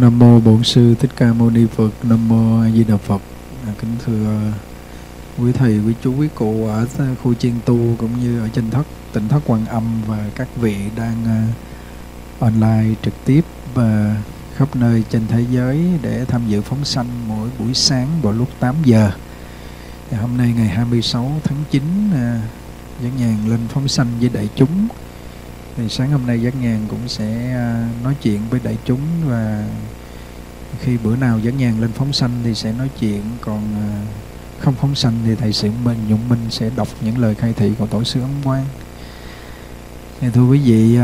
Nam mô Bổn Sư Thích Ca Mâu Ni Phật. Nam mô A Di Đà Phật. Kính thưa quý thầy, quý chú, quý cụ ở khu chiên tu cũng như ở trên Tịnh Thất Quan Âm và các vị đang online trực tiếp và khắp nơi trên thế giới để tham dự phóng sanh mỗi buổi sáng vào lúc 8 giờ. Hôm nay ngày 26 tháng 9 Giác Nhàn lên phóng sanh với đại chúng. Thì sáng hôm nay Giác Nhàn cũng sẽ nói chuyện với đại chúng, và khi bữa nào Giác Nhàn lên phóng sanh thì sẽ nói chuyện, còn không phóng sanh thì thầy Sĩ Nhũng Minh sẽ đọc những lời khai thị của Tổ Sư Ấn Quang. Thưa quý vị,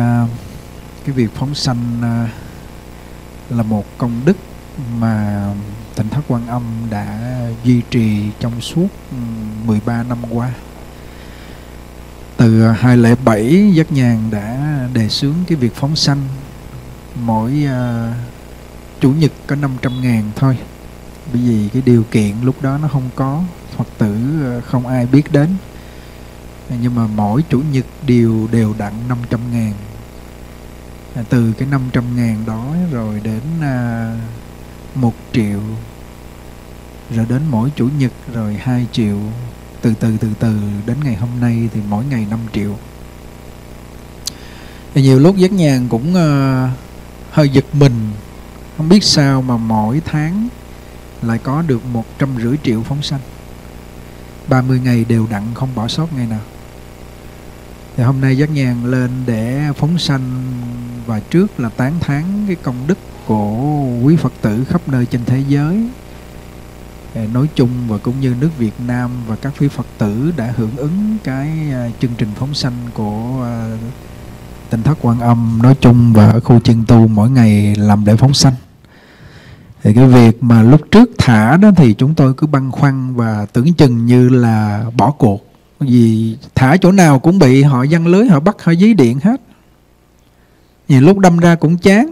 cái việc phóng sanh là một công đức mà Tịnh Thất Quan Âm đã duy trì trong suốt 13 năm qua. Từ 2007, Giác Nhàn đã đề xướng cái việc phóng sanh mỗi chủ nhật có 500.000 thôi. Bởi vì cái điều kiện lúc đó nó không có, Phật tử không ai biết đến. Nhưng mà mỗi chủ nhật đều đặn 500.000. Từ cái 500.000 đó rồi đến 1 triệu, rồi đến mỗi chủ nhật, rồi 2 triệu, từ từ đến ngày hôm nay thì mỗi ngày 5 triệu. Thì nhiều lúc Giác Nhàn cũng hơi giật mình, không biết sao mà mỗi tháng lại có được 150 triệu phóng sanh, 30 ngày đều đặn không bỏ sót ngày nào. Thì hôm nay Giác Nhàn lên để phóng sanh, và trước là tán thán cái công đức của quý Phật tử khắp nơi trên thế giới nói chung, và cũng như nước Việt Nam và các quý Phật tử đã hưởng ứng cái chương trình phóng sanh của Tịnh Thất Quan Âm nói chung, và ở khu chiên tu mỗi ngày làm để phóng sanh. Thì cái việc mà lúc trước thả đó thì chúng tôi cứ băn khoăn và tưởng chừng như là bỏ cuộc, vì thả chỗ nào cũng bị họ giăng lưới, họ bắt, họ dí điện hết. Nhiều lúc đâm ra cũng chán.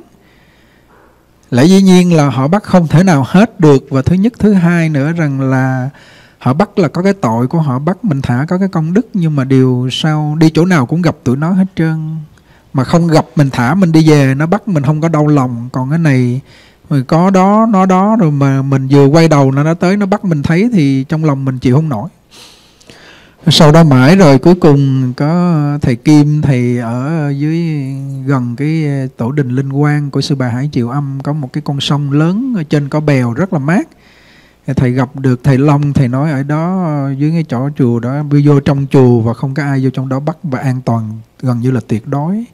Lẽ dĩ nhiên là họ bắt không thể nào hết được. Và thứ nhất, thứ hai nữa rằng là họ bắt là có cái tội của họ bắt, mình thả có cái công đức. Nhưng mà điều sau đi chỗ nào cũng gặp tụi nó hết trơn. Mà không gặp mình thả, mình đi về, nó bắt mình không có đau lòng. Còn cái này mình có đó, nó đó, rồi mà mình vừa quay đầu nó tới, nó bắt mình thấy thì trong lòng mình chịu không nổi. Sau đó mãi rồi cuối cùng có thầy Kim, thầy ở dưới gần cái tổ đình Linh Quang của Sư Bà Hải Triệu Âm, có một cái con sông lớn, ở trên có bèo rất là mát. Thầy gặp được thầy Long, thầy nói ở đó dưới cái chỗ chùa đó, vô trong chùa và không có ai vô trong đó bắt, và an toàn gần như là tuyệt đối.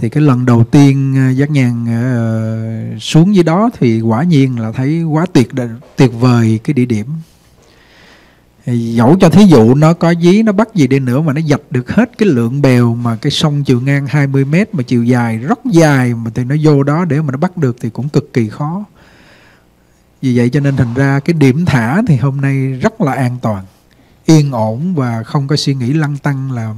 Thì cái lần đầu tiên Giác Nhàn xuống dưới đó thì quả nhiên là thấy quá tuyệt vời cái địa điểm. Dẫu cho thí dụ nó có dí, nó bắt gì đi nữa mà nó dập được hết cái lượng bèo, mà cái sông chiều ngang 20 mét mà chiều dài, rất dài, mà thì nó vô đó để mà nó bắt được thì cũng cực kỳ khó. Vì vậy cho nên thành ra cái điểm thả thì hôm nay rất là an toàn, yên ổn và không có suy nghĩ lăn tăn làm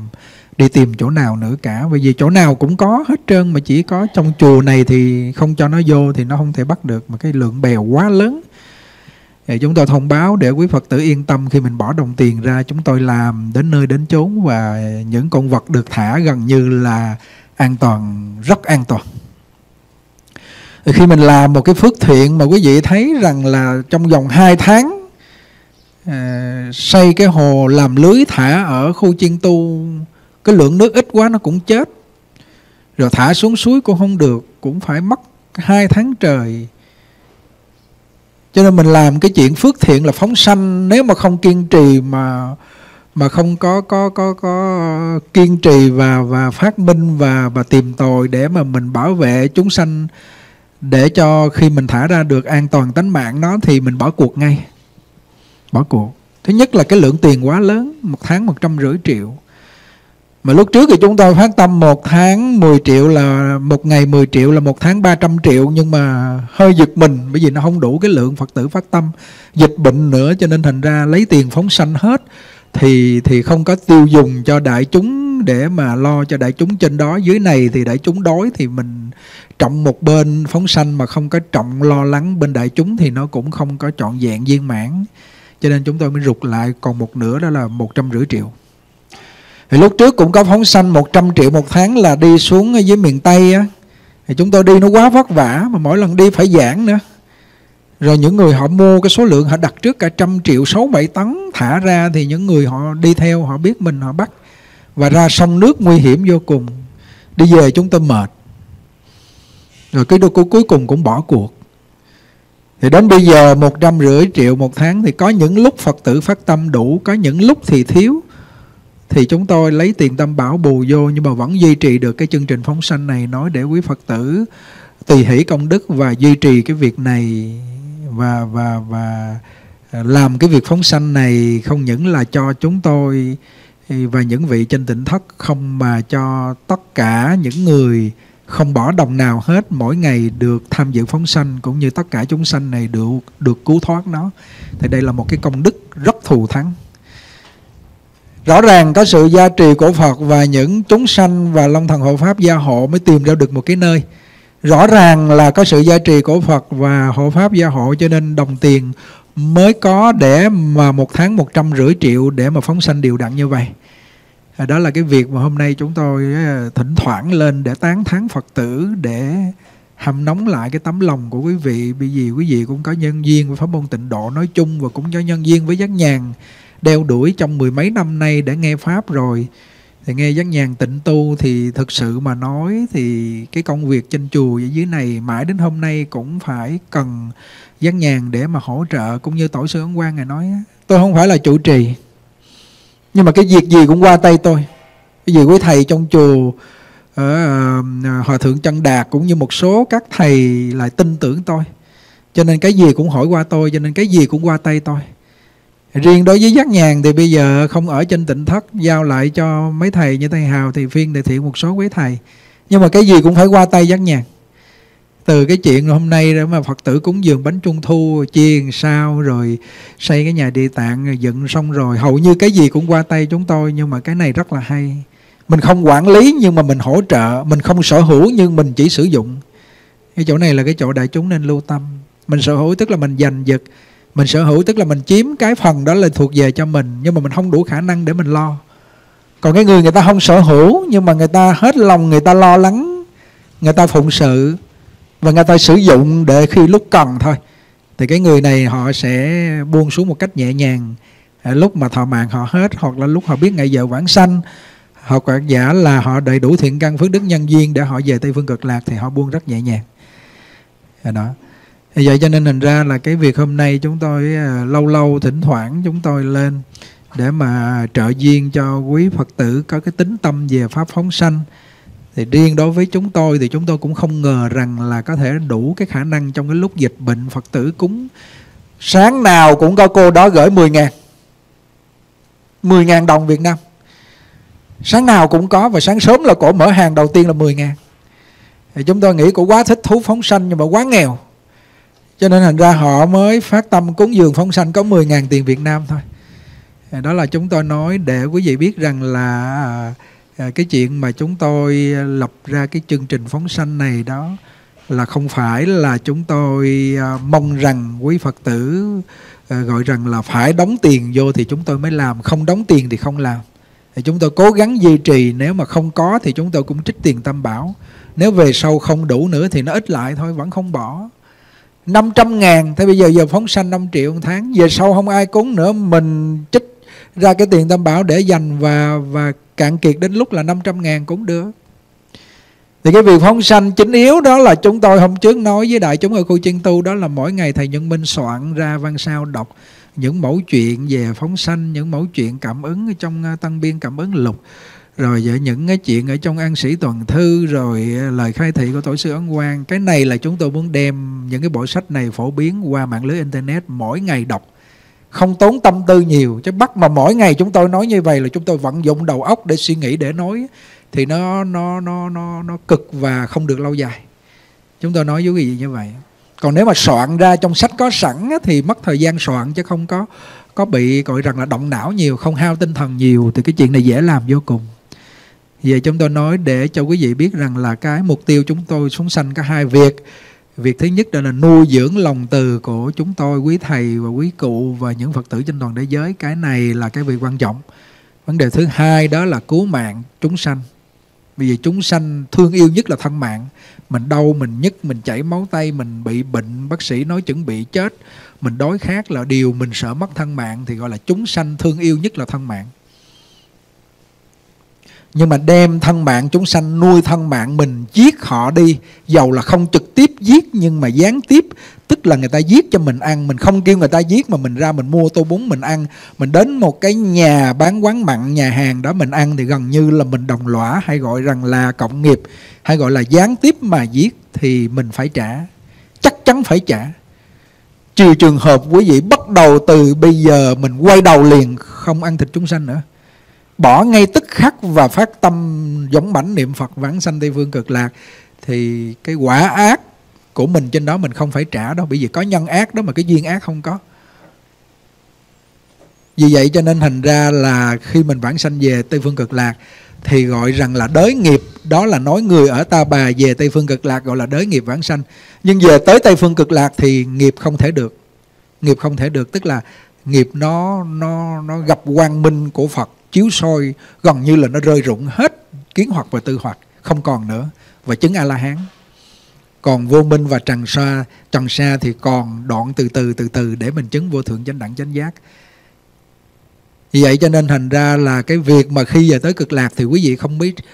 đi tìm chỗ nào nữa cả. Bởi vì chỗ nào cũng có hết trơn, mà chỉ có trong chùa này thì không cho nó vô thì nó không thể bắt được, mà cái lượng bèo quá lớn. Chúng tôi thông báo để quý Phật tử yên tâm, khi mình bỏ đồng tiền ra chúng tôi làm đến nơi đến chốn, và những con vật được thả gần như là an toàn, rất an toàn. Khi mình làm một cái phước thiện mà quý vị thấy rằng là trong vòng 2 tháng xây cái hồ làm lưới thả ở khu chiên tu, cái lượng nước ít quá nó cũng chết, rồi thả xuống suối cũng không được, cũng phải mất 2 tháng trời. Cho nên mình làm cái chuyện phước thiện là phóng sanh, nếu mà không kiên trì, mà không có kiên trì và phát minh và tìm tòi để mà mình bảo vệ chúng sanh, để cho khi mình thả ra được an toàn tánh mạng nó, thì mình bỏ cuộc ngay. Bỏ cuộc. Thứ nhất là cái lượng tiền quá lớn, một tháng 150 triệu. Mà lúc trước thì chúng tôi phát tâm một tháng 10 triệu là một ngày 10 triệu là một tháng 300 triệu, nhưng mà hơi giật mình bởi vì nó không đủ cái lượng Phật tử phát tâm, dịch bệnh nữa cho nên thành ra lấy tiền phóng sanh hết thì không có tiêu dùng cho đại chúng, để mà lo cho đại chúng trên đó, dưới này thì đại chúng đói thì mình trọng một bên phóng sanh mà không có trọng lo lắng bên đại chúng thì nó cũng không có trọn vẹn viên mãn, cho nên chúng tôi mới rụt lại còn một nửa, đó là 150 triệu. Thì lúc trước cũng có phóng sanh 100 triệu một tháng là đi xuống dưới miền Tây á, Thì chúng tôi đi nó quá vất vả, mà mỗi lần đi phải giảng nữa. Rồi những người họ mua cái số lượng họ đặt trước cả 100 triệu 6-7 tấn thả ra, thì những người họ đi theo họ biết mình họ bắt. Và ra sông nước nguy hiểm vô cùng. Đi về chúng tôi mệt. Rồi cái đô cuối cùng cũng bỏ cuộc. Thì đến bây giờ 150 triệu một tháng, thì có những lúc Phật tử phát tâm đủ, có những lúc thì thiếu. Thì chúng tôi lấy tiền tâm bảo bù vô, nhưng mà vẫn duy trì được cái chương trình phóng sanh này, nói để quý Phật tử tùy hỷ công đức và duy trì cái việc này. Và làm cái việc phóng sanh này không những là cho chúng tôi và những vị trên Tịnh Thất không, mà cho tất cả những người không bỏ đồng nào hết, mỗi ngày được tham dự phóng sanh, cũng như tất cả chúng sanh này được cứu thoát nó. Thì đây là một cái công đức rất thù thắng. Rõ ràng có sự gia trì của Phật và những chúng sanh và Long Thần Hộ Pháp gia hộ mới tìm ra được một cái nơi. Rõ ràng là có sự gia trì của Phật và Hộ Pháp gia hộ, cho nên đồng tiền mới có để mà một tháng 150 triệu để mà phóng sanh đều đặn như vậy. Đó là cái việc mà hôm nay chúng tôi thỉnh thoảng lên để tán thán Phật tử, để hâm nóng lại cái tấm lòng của quý vị. Bởi vì quý vị cũng có nhân duyên với Pháp môn Tịnh Độ nói chung, và cũng có nhân duyên với Giác Nhàn, đeo đuổi trong 10 mấy năm nay để nghe Pháp rồi. Thì nghe Giác Nhàn tịnh tu thì thực sự mà nói thì cái công việc trên chùa ở dưới này mãi đến hôm nay cũng phải cần Giác Nhàn để mà hỗ trợ. Cũng như Tổ sư Ấn Quang Ngài nói, tôi không phải là chủ trì, nhưng mà cái việc gì cũng qua tay tôi. Cái gì quý thầy trong chùa, Hòa Thượng Trần Đạt cũng như một số các thầy lại tin tưởng tôi, cho nên cái gì cũng hỏi qua tôi, cho nên cái gì cũng qua tay tôi. Riêng đối với Giác Nhàn thì bây giờ không ở trên Tịnh Thất, giao lại cho mấy thầy như thầy Hào, thầy Phiên, thầy Thiện, một số quý thầy. Nhưng mà cái gì cũng phải qua tay Giác Nhàn. Từ cái chuyện hôm nay đó mà Phật tử cúng dường bánh Trung Thu, chia làm sao, rồi xây cái nhà địa tạng, rồi dựng xong rồi, hầu như cái gì cũng qua tay chúng tôi. Nhưng mà cái này rất là hay. Mình không quản lý nhưng mà mình hỗ trợ. Mình không sở hữu nhưng mình chỉ sử dụng. Cái chỗ này là cái chỗ đại chúng nên lưu tâm. Mình sở hữu tức là mình giành giật, mình sở hữu tức là mình chiếm cái phần đó là thuộc về cho mình, nhưng mà mình không đủ khả năng để mình lo. Còn cái người ta không sở hữu, nhưng mà người ta hết lòng, người ta lo lắng, người ta phụng sự, và người ta sử dụng để khi lúc cần thôi, thì cái người này họ sẽ buông xuống một cách nhẹ nhàng. Lúc mà thọ mạng họ hết, hoặc là lúc họ biết ngày giờ vãng sanh, hoặc giả là họ đầy đủ thiện căn phước đức nhân duyên để họ về Tây Phương Cực Lạc, thì họ buông rất nhẹ nhàng. Đó. Vậy cho nên hình ra là cái việc hôm nay chúng tôi lâu lâu thỉnh thoảng chúng tôi lên để mà trợ duyên cho quý Phật tử có cái tính tâm về Pháp phóng sanh. Thì riêng đối với chúng tôi thì chúng tôi cũng không ngờ rằng là có thể đủ cái khả năng trong cái lúc dịch bệnh. Phật tử cúng sáng nào cũng có cô đó gửi 10.000 đồng Việt Nam. Sáng nào cũng có, và sáng sớm là cổ mở hàng đầu tiên là 10.000. Thì chúng tôi nghĩ cổ quá thích thú phóng sanh nhưng mà quá nghèo, cho nên thành ra họ mới phát tâm cúng dường phóng sanh có 10.000 tiền Việt Nam thôi. Đó là chúng tôi nói để quý vị biết rằng là cái chuyện mà chúng tôi lập ra cái chương trình phóng sanh này đó là không phải là chúng tôi mong rằng quý Phật tử gọi rằng là phải đóng tiền vô thì chúng tôi mới làm, không đóng tiền thì không làm. Thì chúng tôi cố gắng duy trì, nếu mà không có thì chúng tôi cũng trích tiền tam bảo. Nếu về sau không đủ nữa thì nó ít lại thôi, vẫn không bỏ. 500.000, thế bây giờ phóng sanh 5 triệu một tháng, về sau không ai cúng nữa, mình trích ra cái tiền tam bảo để dành và cạn kiệt đến lúc là 500.000 cũng được. Thì cái việc phóng sanh chính yếu đó là chúng tôi hôm trước nói với đại chúng ở khu Chiên Tu, đó là mỗi ngày thầy Nhẫn Minh soạn ra Văn Sao đọc những mẫu chuyện về phóng sanh, những mẫu chuyện cảm ứng trong Tăng Biên Cảm Ứng Lục, rồi những cái chuyện ở trong An Sĩ Toàn Thư, rồi lời khai thị của Tổ sư Ấn Quang. Cái này là chúng tôi muốn đem những cái bộ sách này phổ biến qua mạng lưới Internet, mỗi ngày đọc, không tốn tâm tư nhiều. Chứ bắt mà mỗi ngày chúng tôi nói như vậy là chúng tôi vận dụng đầu óc để suy nghĩ, để nói, thì nó cực và không được lâu dài. Chúng tôi nói với cái gì như vậy. Còn nếu mà soạn ra trong sách có sẵn thì mất thời gian soạn, chứ không có bị gọi rằng là động não nhiều, không hao tinh thần nhiều, thì cái chuyện này dễ làm vô cùng. Vậy chúng tôi nói để cho quý vị biết rằng là cái mục tiêu chúng tôi phóng sanh có hai việc. Việc thứ nhất đó là nuôi dưỡng lòng từ của chúng tôi, quý thầy và quý cụ và những Phật tử trên toàn thế giới. Cái này là cái việc quan trọng. Vấn đề thứ hai đó là cứu mạng chúng sanh. Bởi vì chúng sanh thương yêu nhất là thân mạng. Mình đau, mình nhức, mình chảy máu tay, mình bị bệnh, bác sĩ nói chuẩn bị chết, mình đói khát là điều mình sợ mất thân mạng, thì gọi là chúng sanh thương yêu nhất là thân mạng. Nhưng mà đem thân mạng chúng sanh, nuôi thân mạng mình, giết họ đi, dầu là không trực tiếp giết nhưng mà gián tiếp, tức là người ta giết cho mình ăn, mình không kêu người ta giết mà mình ra mình mua tô bún mình ăn, mình đến một cái nhà bán quán mặn, nhà hàng đó mình ăn, thì gần như là mình đồng lõa, hay gọi rằng là cộng nghiệp, hay gọi là gián tiếp mà giết, thì mình phải trả, chắc chắn phải trả. Trừ trường hợp quý vị bắt đầu từ bây giờ mình quay đầu liền không ăn thịt chúng sanh nữa, bỏ ngay tức khắc và phát tâm giống bảnh niệm Phật vãng sanh Tây Phương Cực Lạc, thì cái quả ác của mình trên đó mình không phải trả đâu, bởi vì có nhân ác đó mà cái duyên ác không có. Vì vậy cho nên thành ra là khi mình vãng sanh về Tây Phương Cực Lạc thì gọi rằng là đới nghiệp, đó là nói người ở Ta Bà về Tây Phương Cực Lạc gọi là đới nghiệp vãng sanh. Nhưng về tới Tây Phương Cực Lạc thì nghiệp không thể được. Nghiệp không thể được, tức là nghiệp nó gặp quang minh của Phật chiếu soi, gần như là nó rơi rụng hết kiến hoặc và tư hoặc, không còn nữa, và chứng A-la-hán. Còn vô minh và trần sa thì còn đoạn từ từ để mình chứng vô thượng chánh đẳng chánh giác. Vì vậy cho nên thành ra là cái việc mà khi về tới Cực Lạc thì quý vị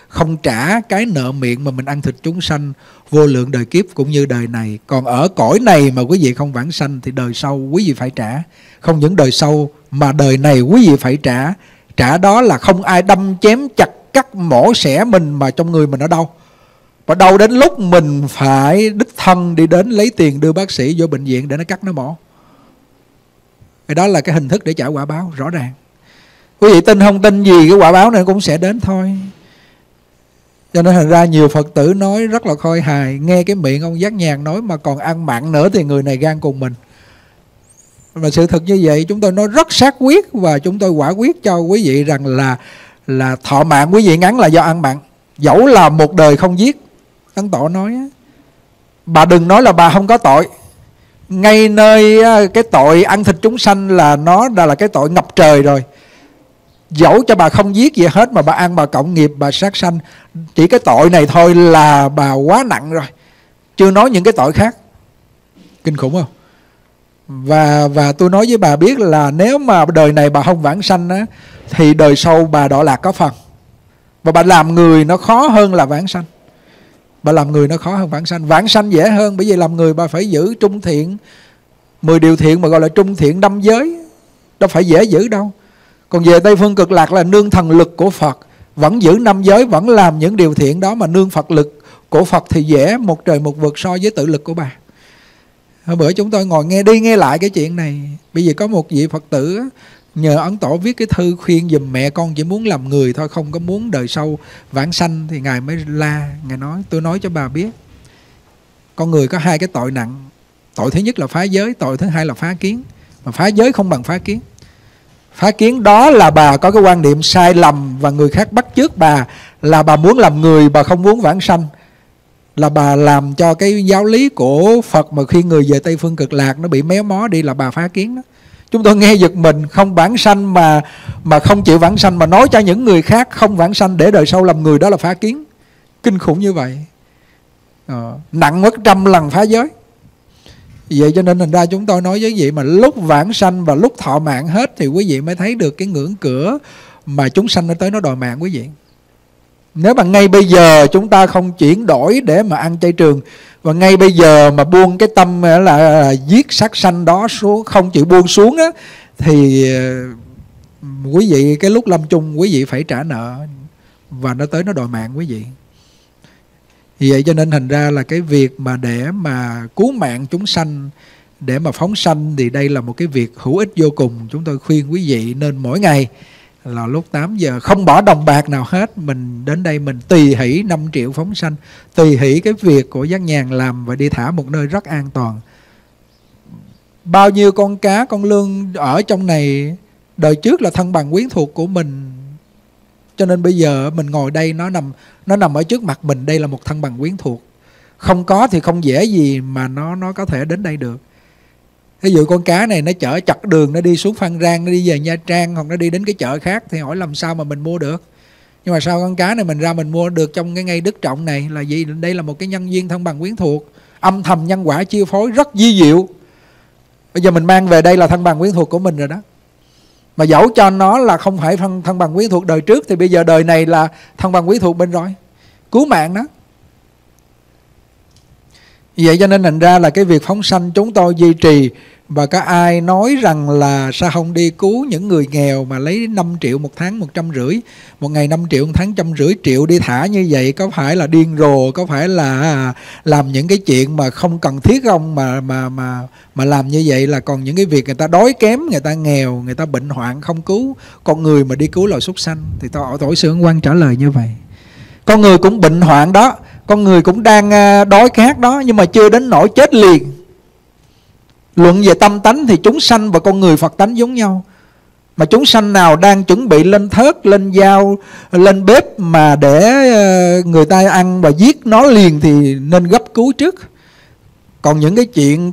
không trả cái nợ miệng mà mình ăn thịt chúng sanh vô lượng đời kiếp cũng như đời này. Còn ở cõi này mà quý vị không vãng sanh thì đời sau quý vị phải trả. Không những đời sau mà đời này quý vị phải trả. Trả đó là không ai đâm chém chặt cắt mổ xẻ mình mà trong người mình ở đâu. Và đau đến lúc mình phải đích thân đi đến lấy tiền đưa bác sĩ vô bệnh viện để nó cắt nó mổ. Cái đó là cái hình thức để trả quả báo rõ ràng. Quý vị tin không tin gì cái quả báo này cũng sẽ đến thôi. Cho nên thành ra nhiều Phật tử nói rất là khôi hài, nghe cái miệng ông Giác Nhàn nói mà còn ăn mặn nữa thì người này gan cùng mình. Mà sự thật như vậy, chúng tôi nói rất xác quyết và chúng tôi quả quyết cho quý vị rằng là thọ mạng quý vị ngắn là do ăn mặn. Dẫu là một đời không giết, Ấn Tổ nói, bà đừng nói là bà không có tội. Ngay nơi cái tội ăn thịt chúng sanh là nó đã là cái tội ngập trời rồi. Dẫu cho bà không giết gì hết mà bà ăn, bà cộng nghiệp, bà sát sanh, chỉ cái tội này thôi là bà quá nặng rồi, chưa nói những cái tội khác. Kinh khủng không? Và tôi nói với bà biết là nếu mà đời này bà không vãng sanh á, thì đời sau bà đọa lạc có phần. Và bà làm người nó khó hơn là vãng sanh. Bà làm người nó khó hơn vãng sanh. Vãng sanh dễ hơn, bởi vì làm người bà phải giữ trung thiện, 10 điều thiện mà gọi là trung thiện 5 giới, đâu phải dễ giữ đâu. Còn về Tây Phương Cực Lạc là nương thần lực của Phật, vẫn giữ 5 giới, vẫn làm những điều thiện đó, mà nương Phật lực của Phật thì dễ một trời một vực so với tự lực của bà. Hôm bữa chúng tôi ngồi nghe đi nghe lại cái chuyện này. Bây giờ có một vị Phật tử nhờ Ấn Tổ viết cái thư khuyên giùm, mẹ con chỉ muốn làm người thôi, không có muốn đời sau vãng sanh, thì Ngài mới la, Ngài nói, tôi nói cho bà biết, con người có hai cái tội nặng. Tội thứ nhất là phá giới, tội thứ hai là phá kiến. Mà phá giới không bằng phá kiến. Phá kiến đó là bà có cái quan niệm sai lầm và người khác bắt chước bà, là bà muốn làm người, bà không muốn vãng sanh, là bà làm cho cái giáo lý của Phật mà khi người về Tây Phương Cực Lạc nó bị méo mó đi, là bà phá kiến đó. Chúng tôi nghe giật mình, không vãng sanh mà không chịu vãng sanh, mà nói cho những người khác không vãng sanh để đời sau làm người, đó là phá kiến. Kinh khủng như vậy. Nặng mất 100 lần phá giới. Vậy cho nên thành ra chúng tôi nói với quý vị, mà lúc vãng sanh và lúc thọ mạng hết thì quý vị mới thấy được cái ngưỡng cửa mà chúng sanh nó tới, nó đòi mạng quý vị. Nếu mà ngay bây giờ chúng ta không chuyển đổi để mà ăn chay trường, và ngay bây giờ mà buông cái tâm là giết sát sanh đó xuống, không chịu buông xuống á, thì quý vị cái lúc lâm chung quý vị phải trả nợ, và nó tới nó đòi mạng quý vị. Vì vậy cho nên thành ra là cái việc mà để mà cứu mạng chúng sanh, để mà phóng sanh, thì đây là một cái việc hữu ích vô cùng. Chúng tôi khuyên quý vị nên mỗi ngày là lúc 8 giờ không bỏ đồng bạc nào hết, mình đến đây mình tùy hỷ 5 triệu phóng sanh, tùy hỷ cái việc của Giác Nhàn làm, và đi thả một nơi rất an toàn. Bao nhiêu con cá con lươn ở trong này đời trước là thân bằng quyến thuộc của mình, cho nên bây giờ mình ngồi đây nó nằm ở trước mặt mình, đây là một thân bằng quyến thuộc. Không có thì không dễ gì mà nó có thể đến đây được. Ví dụ con cá này nó chở chặt đường, nó đi xuống Phan Rang, nó đi về Nha Trang, hoặc nó đi đến cái chợ khác, thì hỏi làm sao mà mình mua được. Nhưng mà sau con cá này mình ra mình mua được trong cái ngay đức trọng này là gì? Đây là một cái nhân duyên thân bằng quyến thuộc, âm thầm nhân quả chia phối rất di diệu. Bây giờ mình mang về đây là thân bằng quyến thuộc của mình rồi đó. Mà dẫu cho nó là không phải thân bằng quyến thuộc đời trước thì bây giờ đời này là thân bằng quyến thuộc bên rồi, cứu mạng đó. Vậy cho nên thành ra là cái việc phóng sanh chúng tôi duy trì. Và có ai nói rằng là sao không đi cứu những người nghèo mà lấy 5 triệu một tháng 150, một ngày 5 triệu một tháng 150 triệu đi thả như vậy, có phải là điên rồ, có phải là làm những cái chuyện mà không cần thiết không? Mà làm như vậy là còn những cái việc người ta đói kém, người ta nghèo, người ta bệnh hoạn không cứu, con người mà đi cứu loài súc sanh. Thì Tổ sư Ấn Quang trả lời như vậy: con người cũng bệnh hoạn đó, con người cũng đang đói khát đó, nhưng mà chưa đến nỗi chết liền. Luận về tâm tánh thì chúng sanh và con người Phật tánh giống nhau. Mà chúng sanh nào đang chuẩn bị lên thớt, lên dao, lên bếp mà để người ta ăn và giết nó liền thì nên gấp cứu trước. Còn những cái chuyện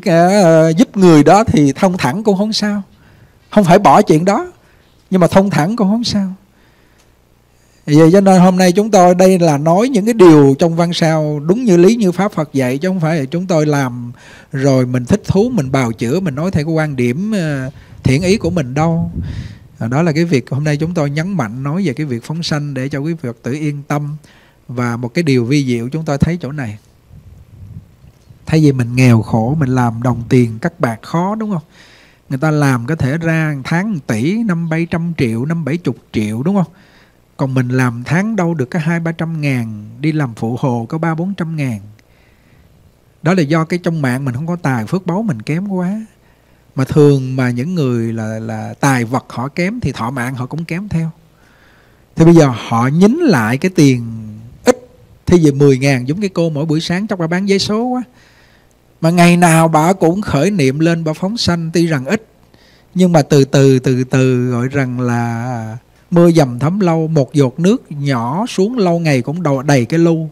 giúp người đó thì thông thẳng cũng không sao, không phải bỏ chuyện đó, nhưng mà thông thẳng cũng không sao. Vậy cho nên hôm nay chúng tôi đây là nói những cái điều trong Văn Sao đúng như lý như Pháp Phật dạy, chứ không phải là chúng tôi làm rồi mình thích thú, mình bào chữa, mình nói theo cái quan điểm thiện ý của mình đâu. Đó là cái việc hôm nay chúng tôi nhấn mạnh nói về cái việc phóng sanh để cho quý Phật tử yên tâm. Và một cái điều vi diệu chúng tôi thấy chỗ này: thay vì mình nghèo khổ, mình làm đồng tiền cắt bạc khó, đúng không? Người ta làm có thể ra tháng 1 tỷ, 500-700 triệu, 570 triệu, đúng không? Còn mình làm tháng đâu được có 200-300 ngàn, đi làm phụ hồ có 300-400 ngàn. Đó là do cái trong mạng mình không có tài, phước báu mình kém quá. Mà thường mà những người là tài vật họ kém thì thọ mạng họ cũng kém theo. Thì bây giờ họ nhín lại cái tiền ít, thì về 10 ngàn giống cái cô mỗi buổi sáng chắc bà bán giấy số quá. Mà ngày nào bà cũng khởi niệm lên bà phóng sanh, tuy rằng ít, nhưng mà từ từ gọi rằng là mưa dầm thấm lâu, một giọt nước nhỏ xuống lâu ngày cũng đầy cái lu.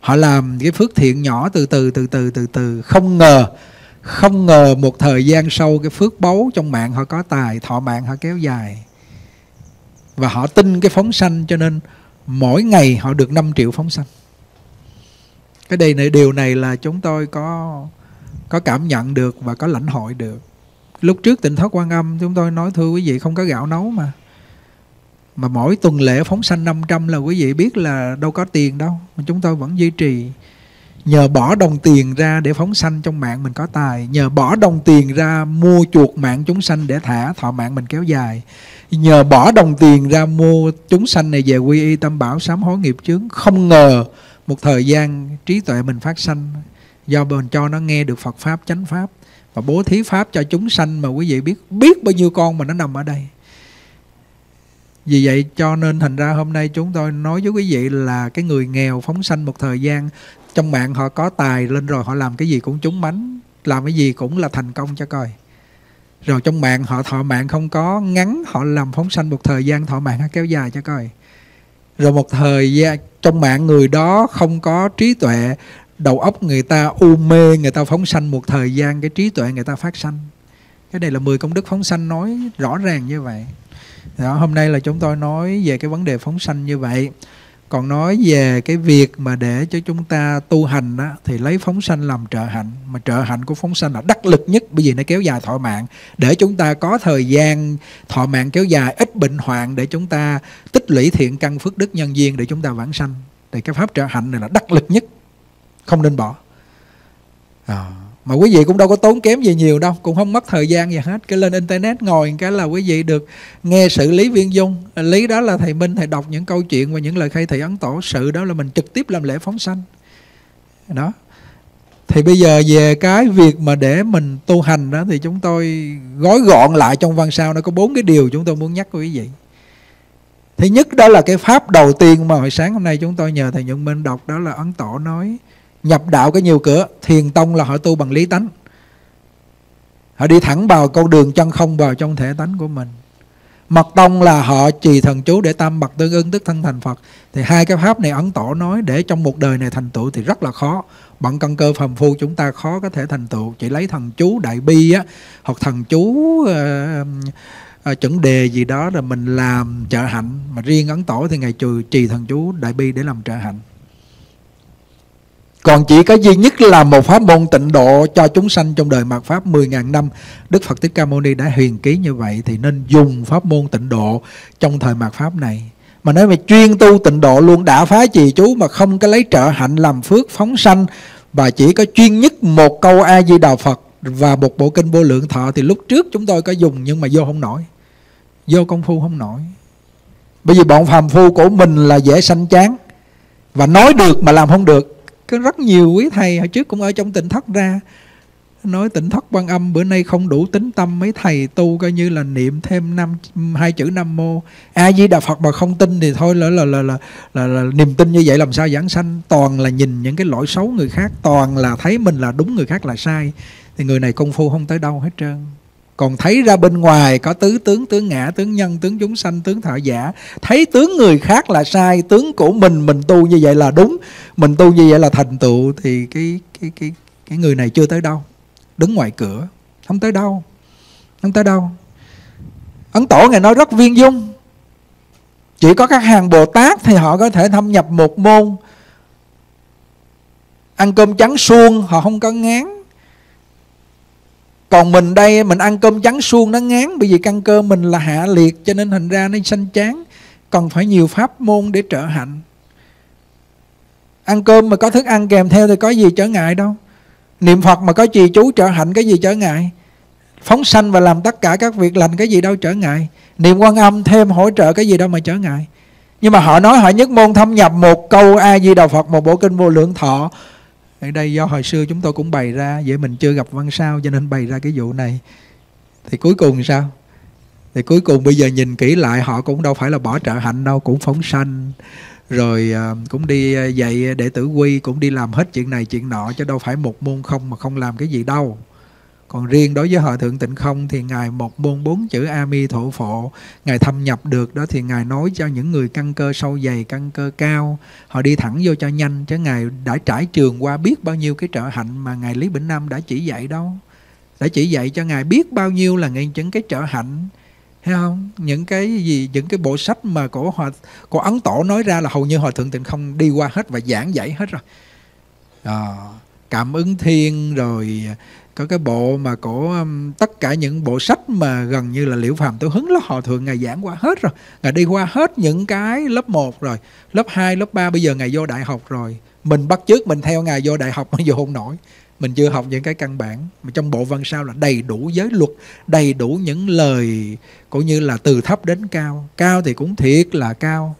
Họ làm cái phước thiện nhỏ từ từ. Không ngờ một thời gian sau cái phước báu trong mạng họ có tài, thọ mạng họ kéo dài. Và họ tin cái phóng sanh cho nên mỗi ngày họ được 5 triệu phóng sanh. Cái điều này là chúng tôi có cảm nhận được và có lãnh hội được. Lúc trước Tịnh Thất Quan Âm chúng tôi nói thưa quý vị không có gạo nấu mà. Mà mỗi tuần lễ phóng sanh 500 là quý vị biết là đâu có tiền đâu. Mà chúng tôi vẫn duy trì. Nhờ bỏ đồng tiền ra để phóng sanh trong mạng mình có tài. Nhờ bỏ đồng tiền ra mua chuộc mạng chúng sanh để thả, thọ mạng mình kéo dài. Nhờ bỏ đồng tiền ra mua chúng sanh này về quy y tam bảo sám hối nghiệp chướng. Không ngờ một thời gian trí tuệ mình phát sanh. Do mình cho nó nghe được Phật Pháp, chánh Pháp. Và bố thí Pháp cho chúng sanh mà quý vị biết bao nhiêu con mà nó nằm ở đây. Vì vậy cho nên thành ra hôm nay chúng tôi nói với quý vị là cái người nghèo phóng sanh một thời gian, trong mạng họ có tài lên rồi họ làm cái gì cũng trúng mánh, làm cái gì cũng là thành công cho coi. Rồi trong mạng họ thọ mạng không có ngắn, họ làm phóng sanh một thời gian thọ mạng nó kéo dài cho coi. Rồi một thời gian trong mạng người đó không có trí tuệ, đầu óc người ta u mê, người ta phóng sanh một thời gian cái trí tuệ người ta phát sanh. Cái này là 10 công đức phóng sanh nói rõ ràng như vậy. Đó, hôm nay là chúng tôi nói về cái vấn đề phóng sanh như vậy. Còn nói về cái việc mà để cho chúng ta tu hành đó, thì lấy phóng sanh làm trợ hạnh. Mà trợ hạnh của phóng sanh là đắc lực nhất, bởi vì nó kéo dài thọ mạng. Để chúng ta có thời gian thọ mạng kéo dài, ít bệnh hoạn, để chúng ta tích lũy thiện căn phước đức nhân duyên để chúng ta vãng sanh. Thì cái pháp trợ hạnh này là đắc lực nhất, không nên bỏ. Mà quý vị cũng đâu có tốn kém gì nhiều đâu, cũng không mất thời gian gì hết. Cái lên internet ngồi cái là quý vị được nghe sự Lý Viên Dung. Lý đó là thầy Minh, thầy đọc những câu chuyện và những lời khai thị ấn tổ. Sự đó là mình trực tiếp làm lễ phóng sanh. Đó. Thì bây giờ về cái việc mà để mình tu hành đó, thì chúng tôi gói gọn lại trong Văn Sao nó có 4 cái điều chúng tôi muốn nhắc quý vị. Thứ nhất đó là cái pháp đầu tiên mà hồi sáng hôm nay chúng tôi nhờ thầy Nhẫn Minh đọc, đó là ấn tổ nói: nhập đạo có nhiều cửa, thiền tông là họ tu bằng lý tánh. Họ đi thẳng vào con đường chân không, vào trong thể tánh của mình. Mật tông là họ trì thần chú để tam bậc tương ứng tức thân thành Phật. Thì hai cái pháp này Ấn Tổ nói để trong một đời này thành tựu thì rất là khó. Bằng căn cơ phàm phu chúng ta khó có thể thành tựu. Chỉ lấy thần chú Đại Bi á, hoặc thần chú chuẩn đề gì đó là mình làm trợ hạnh. Mà riêng Ấn Tổ thì Ngài trì thần chú Đại Bi để làm trợ hạnh. Còn chỉ có duy nhất là một pháp môn tịnh độ cho chúng sanh trong đời mạt Pháp 10.000 năm. Đức Phật Thích Ca Mâu Ni đã huyền ký như vậy, thì nên dùng pháp môn tịnh độ trong thời mạt Pháp này. Mà nói về chuyên tu tịnh độ luôn, đã phá trì chú mà không có lấy trợ hạnh làm phước phóng sanh, và chỉ có chuyên nhất một câu A Di Đà Phật và một bộ kinh Vô Lượng Thọ, thì lúc trước chúng tôi có dùng nhưng mà vô không nổi, vô công phu không nổi. Bởi vì bọn phàm phu của mình là dễ sanh chán, và nói được mà làm không được. Có rất nhiều quý thầy hồi trước cũng ở trong Tịnh Thất ra, nói Tịnh Thất Quan Âm bữa nay không đủ tính tâm, mấy thầy tu coi như là niệm thêm hai chữ Nam Mô A Di Đà Phật mà không tin thì thôi, là niềm tin như vậy làm sao giảng sanh. Toàn là nhìn những cái lỗi xấu người khác, toàn là thấy mình là đúng, người khác là sai, thì người này công phu không tới đâu hết trơn. Còn thấy ra bên ngoài có tứ tướng, tướng ngã, tướng nhân, tướng chúng sanh, tướng thọ giả. Thấy tướng người khác là sai, tướng của mình tu như vậy là đúng, mình tu như vậy là thành tựu, thì cái người này chưa tới đâu, đứng ngoài cửa, không tới đâu, không tới đâu. Ấn Tổ Ngài nói rất viên dung. Chỉ có các hàng Bồ Tát thì họ có thể thâm nhập một môn, ăn cơm trắng suông họ không có ngán. Còn mình đây, mình ăn cơm trắng suông nó ngán, bởi vì căn cơ mình là hạ liệt, cho nên thành ra nó sanh chán. Còn phải nhiều pháp môn để trợ hạnh. Ăn cơm mà có thức ăn kèm theo thì có gì trở ngại đâu. Niệm Phật mà có trì chú trợ hạnh có gì trở ngại. Phóng sanh và làm tất cả các việc lành cái gì đâu trở ngại. Niệm Quan Âm thêm hỗ trợ cái gì đâu mà trở ngại. Nhưng mà họ nói họ nhất môn thâm nhập một câu A Di Đà Phật, một bộ kinh Vô Lượng Thọ. Ở đây do hồi xưa chúng tôi cũng bày ra, vậy mình chưa gặp Văn Sao cho nên bày ra cái vụ này. Thì cuối cùng sao? Thì cuối cùng bây giờ nhìn kỹ lại, họ cũng đâu phải là bỏ trợ hạnh đâu, cũng phóng sanh, rồi cũng đi dạy đệ tử quy, cũng đi làm hết chuyện này chuyện nọ, chứ đâu phải một môn không mà không làm cái gì đâu. Còn riêng đối với Hòa Thượng Tịnh Không thì Ngài một môn bốn chữ A Mi Thổ Phộ, Ngài thâm nhập được đó, thì Ngài nói cho những người căn cơ sâu dày, căn cơ cao, họ đi thẳng vô cho nhanh, chứ Ngài đã trải trường qua biết bao nhiêu cái trợ hạnh mà Ngài Lý Bỉnh Nam đã chỉ dạy đâu. Đã chỉ dạy cho Ngài biết bao nhiêu là những cái trợ hạnh, thấy không? Những cái gì, những cái bộ sách mà của Ấn Tổ nói ra là hầu như Hòa Thượng Tịnh Không đi qua hết và giảng dạy hết rồi. Cảm ứng thiên, rồi có cái bộ mà của tất cả những bộ sách mà gần như là Liễu Phàm Tứ Hứng là Hòa Thượng Ngài giảng qua hết rồi. Ngài đi qua hết những cái lớp 1 rồi, lớp 2, lớp 3, bây giờ Ngài vô đại học rồi. Mình bắt chước, mình theo Ngài vô đại học mà vô không nổi. Mình chưa học những cái căn bản. Mà trong bộ Văn Sao là đầy đủ giới luật, đầy đủ những lời cũng như là từ thấp đến cao. Cao thì cũng thiệt là cao.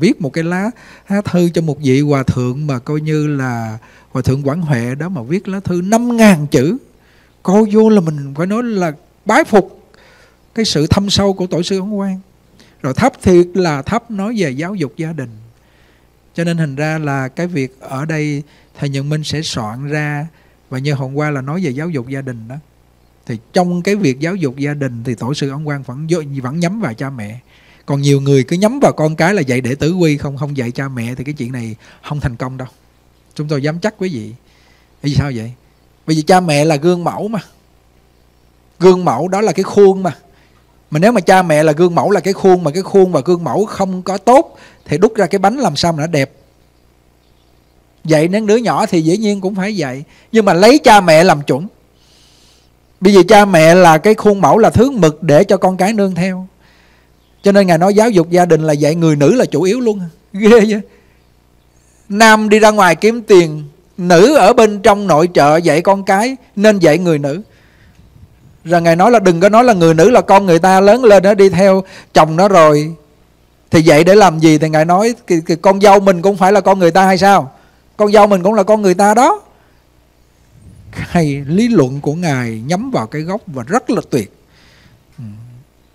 Viết một cái lá thư cho một vị Hòa Thượng mà coi như là Hòa Thượng Quảng Huệ đó, mà viết lá thư 5.000 chữ. Coi vô là mình phải nói là bái phục cái sự thâm sâu của Tổ sư Ấn Quang. Rồi thấp thiệt là thấp, nói về giáo dục gia đình. Cho nên hình ra là cái việc ở đây Thầy Nhẫn Minh sẽ soạn ra. Và như hôm qua là nói về giáo dục gia đình đó, thì trong cái việc giáo dục gia đình thì Tổ sư Ấn Quang vẫn nhắm vào cha mẹ. Còn nhiều người cứ nhắm vào con cái là dạy đệ tử quy, không dạy cha mẹ, thì cái chuyện này không thành công đâu. Chúng tôi dám chắc quý vị. Vì sao vậy? Bởi vì cha mẹ là gương mẫu mà. Gương mẫu đó là cái khuôn mà. Mà nếu mà cha mẹ là gương mẫu là cái khuôn, mà cái khuôn và gương mẫu không có tốt thì đút ra cái bánh làm sao mà nó đẹp. Dạy đến đứa nhỏ thì dĩ nhiên cũng phải dạy, nhưng mà lấy cha mẹ làm chuẩn. Bởi vì cha mẹ là cái khuôn mẫu, là thước mực để cho con cái nương theo. Cho nên Ngài nói giáo dục gia đình là dạy người nữ là chủ yếu luôn. Ghê vậy. Nam đi ra ngoài kiếm tiền, nữ ở bên trong nội trợ dạy con cái, nên dạy người nữ. Rồi Ngài nói là đừng có nói là người nữ là con người ta lớn lên nó đi theo chồng nó rồi thì dạy để làm gì. Thì Ngài nói con dâu mình cũng phải là con người ta hay sao? Con dâu mình cũng là con người ta đó. Hay lý luận của Ngài nhắm vào cái gốc và rất là tuyệt.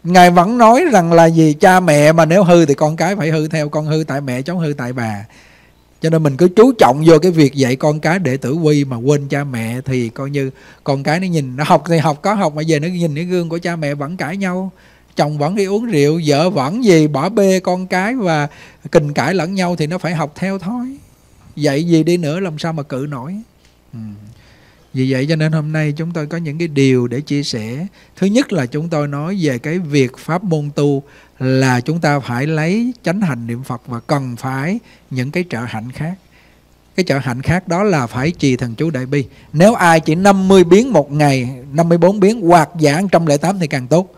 Ngài vẫn nói rằng là gì, cha mẹ mà nếu hư thì con cái phải hư theo, con hư tại mẹ, cháu hư tại bà. Cho nên mình cứ chú trọng vô cái việc dạy con cái đệ tử quy mà quên cha mẹ, thì coi như con cái nó nhìn, nó học thì học, có học mà về nó nhìn cái gương của cha mẹ vẫn cãi nhau, chồng vẫn đi uống rượu, vợ vẫn gì bỏ bê con cái và kình cãi lẫn nhau, thì nó phải học theo thôi. Dạy gì đi nữa làm sao mà cự nổi. Vì vậy cho nên hôm nay chúng tôi có những cái điều để chia sẻ. Thứ nhất là chúng tôi nói về cái việc pháp môn tu là chúng ta phải lấy chánh hạnh niệm Phật và cần phải những cái trợ hạnh khác. Cái trợ hạnh khác đó là phải trì thần chú Đại Bi. Nếu ai chỉ 50 biến một ngày, 54 biến hoặc giảng 108 thì càng tốt.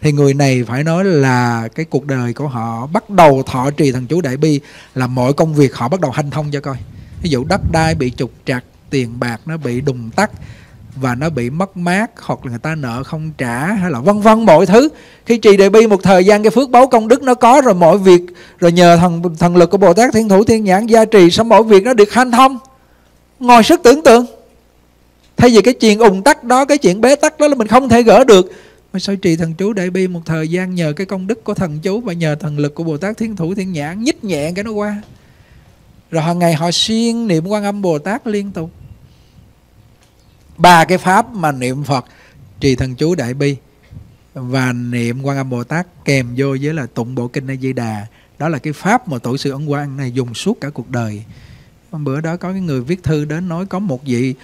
Thì người này phải nói là cái cuộc đời của họ bắt đầu thọ trì thần chú Đại Bi là mọi công việc họ bắt đầu hanh thông cho coi. Ví dụ đất đai bị trục trặc, tiền bạc nó bị đùng tắc và nó bị mất mát, hoặc là người ta nợ không trả hay là vân vân mọi thứ. Khi trì Đại Bi một thời gian, cái phước báu công đức nó có rồi, mọi việc rồi nhờ thần lực của Bồ Tát Thiên Thủ Thiên Nhãn gia trì, xong mọi việc nó được hanh thông. Ngồi sức tưởng tượng. Thay vì cái chuyện ùn tắc đó, cái chuyện bế tắc đó là mình không thể gỡ được, mà sao trì thần chú Đại Bi một thời gian nhờ cái công đức của thần chú và nhờ thần lực của Bồ Tát Thiên Thủ Thiên Nhãn nhích nhẹ cái nó qua. Rồi hàng ngày họ siêng niệm Quan Âm Bồ Tát liên tục. Ba cái pháp mà niệm Phật, trì thần chú Đại Bi và niệm Quan Âm Bồ Tát kèm vô với là tụng bộ kinh A Di Đà, đó là cái pháp mà Tổ sư Ấn Quang này dùng suốt cả cuộc đời. Hôm bữa đó có cái người viết thư đến nói có một vị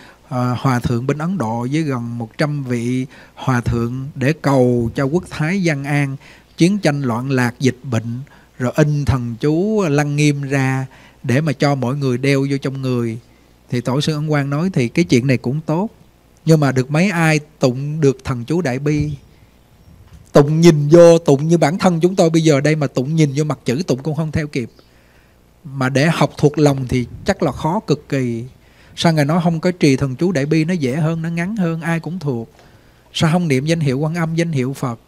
hòa thượng bên Ấn Độ với gần 100 vị hòa thượng để cầu cho quốc thái dân an, chiến tranh loạn lạc, dịch bệnh, rồi in thần chú Lăng Nghiêm ra để mà cho mọi người đeo vô trong người. Thì Tổ sư Ấn Quang nói thì cái chuyện này cũng tốt, nhưng mà được mấy ai tụng được thần chú Đại Bi. Tụng nhìn vô, tụng như bản thân chúng tôi bây giờ đây mà tụng nhìn vô mặt chữ tụng cũng không theo kịp, mà để học thuộc lòng thì chắc là khó cực kỳ. Sao Ngài nói không có trì thần chú Đại Bi, nó dễ hơn, nó ngắn hơn, ai cũng thuộc. Sao không niệm danh hiệu Quan Âm, danh hiệu Phật?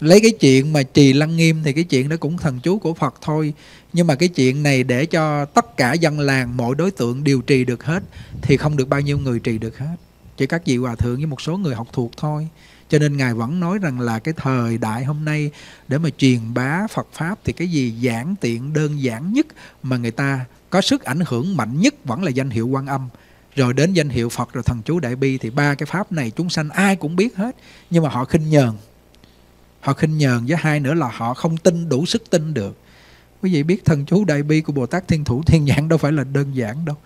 Lấy cái chuyện mà trì Lăng Nghiêm thì cái chuyện đó cũng thần chú của Phật thôi, nhưng mà cái chuyện này để cho tất cả dân làng, mọi đối tượng đều trì được hết thì không được bao nhiêu người trì được hết, chỉ các vị hòa thượng với một số người học thuộc thôi. Cho nên Ngài vẫn nói rằng là cái thời đại hôm nay để mà truyền bá Phật Pháp thì cái gì giản tiện đơn giản nhất mà người ta có sức ảnh hưởng mạnh nhất vẫn là danh hiệu Quan Âm, rồi đến danh hiệu Phật, rồi thần chú Đại Bi. Thì ba cái pháp này chúng sanh ai cũng biết hết, nhưng mà họ khinh nhờn. Họ khinh nhờn với hai nữa là họ không tin, đủ sức tin được. Quý vị biết thần chú Đại Bi của Bồ Tát Thiên Thủ Thiên Nhãn đâu phải là đơn giản đâu,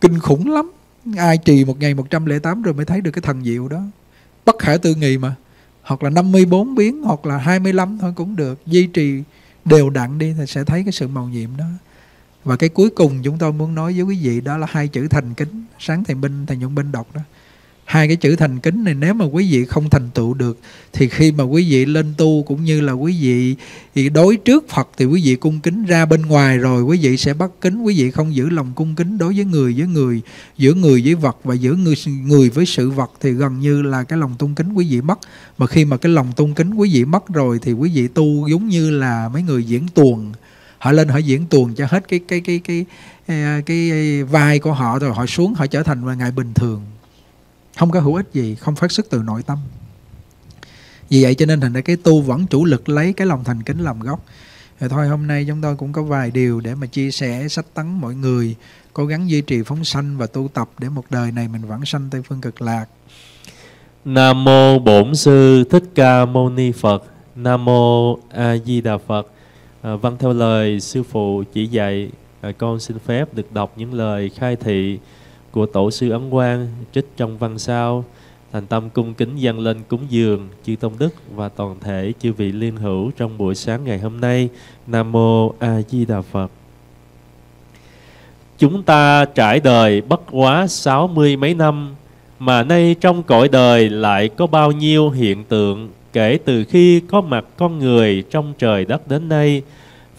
kinh khủng lắm. Ai trì một ngày 108 rồi mới thấy được cái thần diệu đó. Bất khả tư nghị mà. Hoặc là 54 biến, hoặc là 25 thôi cũng được. Duy trì đều đặn đi thì sẽ thấy cái sự màu nhiệm đó. Và cái cuối cùng chúng tôi muốn nói với quý vị đó là hai chữ thành kính. Sáng thầy Nhẫn Minh đọc đó. Hai cái chữ thành kính này nếu mà quý vị không thành tựu được thì khi mà quý vị lên tu cũng như là quý vị thì đối trước Phật thì quý vị cung kính ra bên ngoài rồi, quý vị sẽ bất kính, quý vị không giữ lòng cung kính đối với người, giữa người với vật và giữa người với sự vật thì gần như là cái lòng tôn kính quý vị mất. Mà khi mà cái lòng tôn kính quý vị mất rồi thì quý vị tu giống như là mấy người diễn tuồng. Họ lên họ diễn tuồng cho hết cái vai của họ rồi họ xuống họ trở thành một ngài bình thường. Không có hữu ích gì, không phát xuất từ nội tâm. Vì vậy cho nên thành ra cái tu vẫn chủ lực lấy cái lòng thành kính làm gốc. Rồi thôi hôm nay chúng tôi cũng có vài điều để mà chia sẻ, sách tấn mọi người cố gắng duy trì phóng sanh và tu tập để một đời này mình vãng sanh Tây Phương Cực Lạc. Nam mô Bổn Sư Thích Ca Mâu Ni Phật. Nam mô A Di Đà Phật. Vâng theo lời sư phụ chỉ dạy, con xin phép được đọc những lời khai thị của Tổ sư Ấn Quang trích trong Văn Sao, thành tâm cung kính dâng lên cúng dường chư Tôn Đức và toàn thể chư vị liên hữu trong buổi sáng ngày hôm nay. Nam mô A Di Đà Phật. Chúng ta trải đời bất quá 60 mấy năm, mà nay trong cõi đời lại có bao nhiêu hiện tượng kể từ khi có mặt con người trong trời đất đến nay.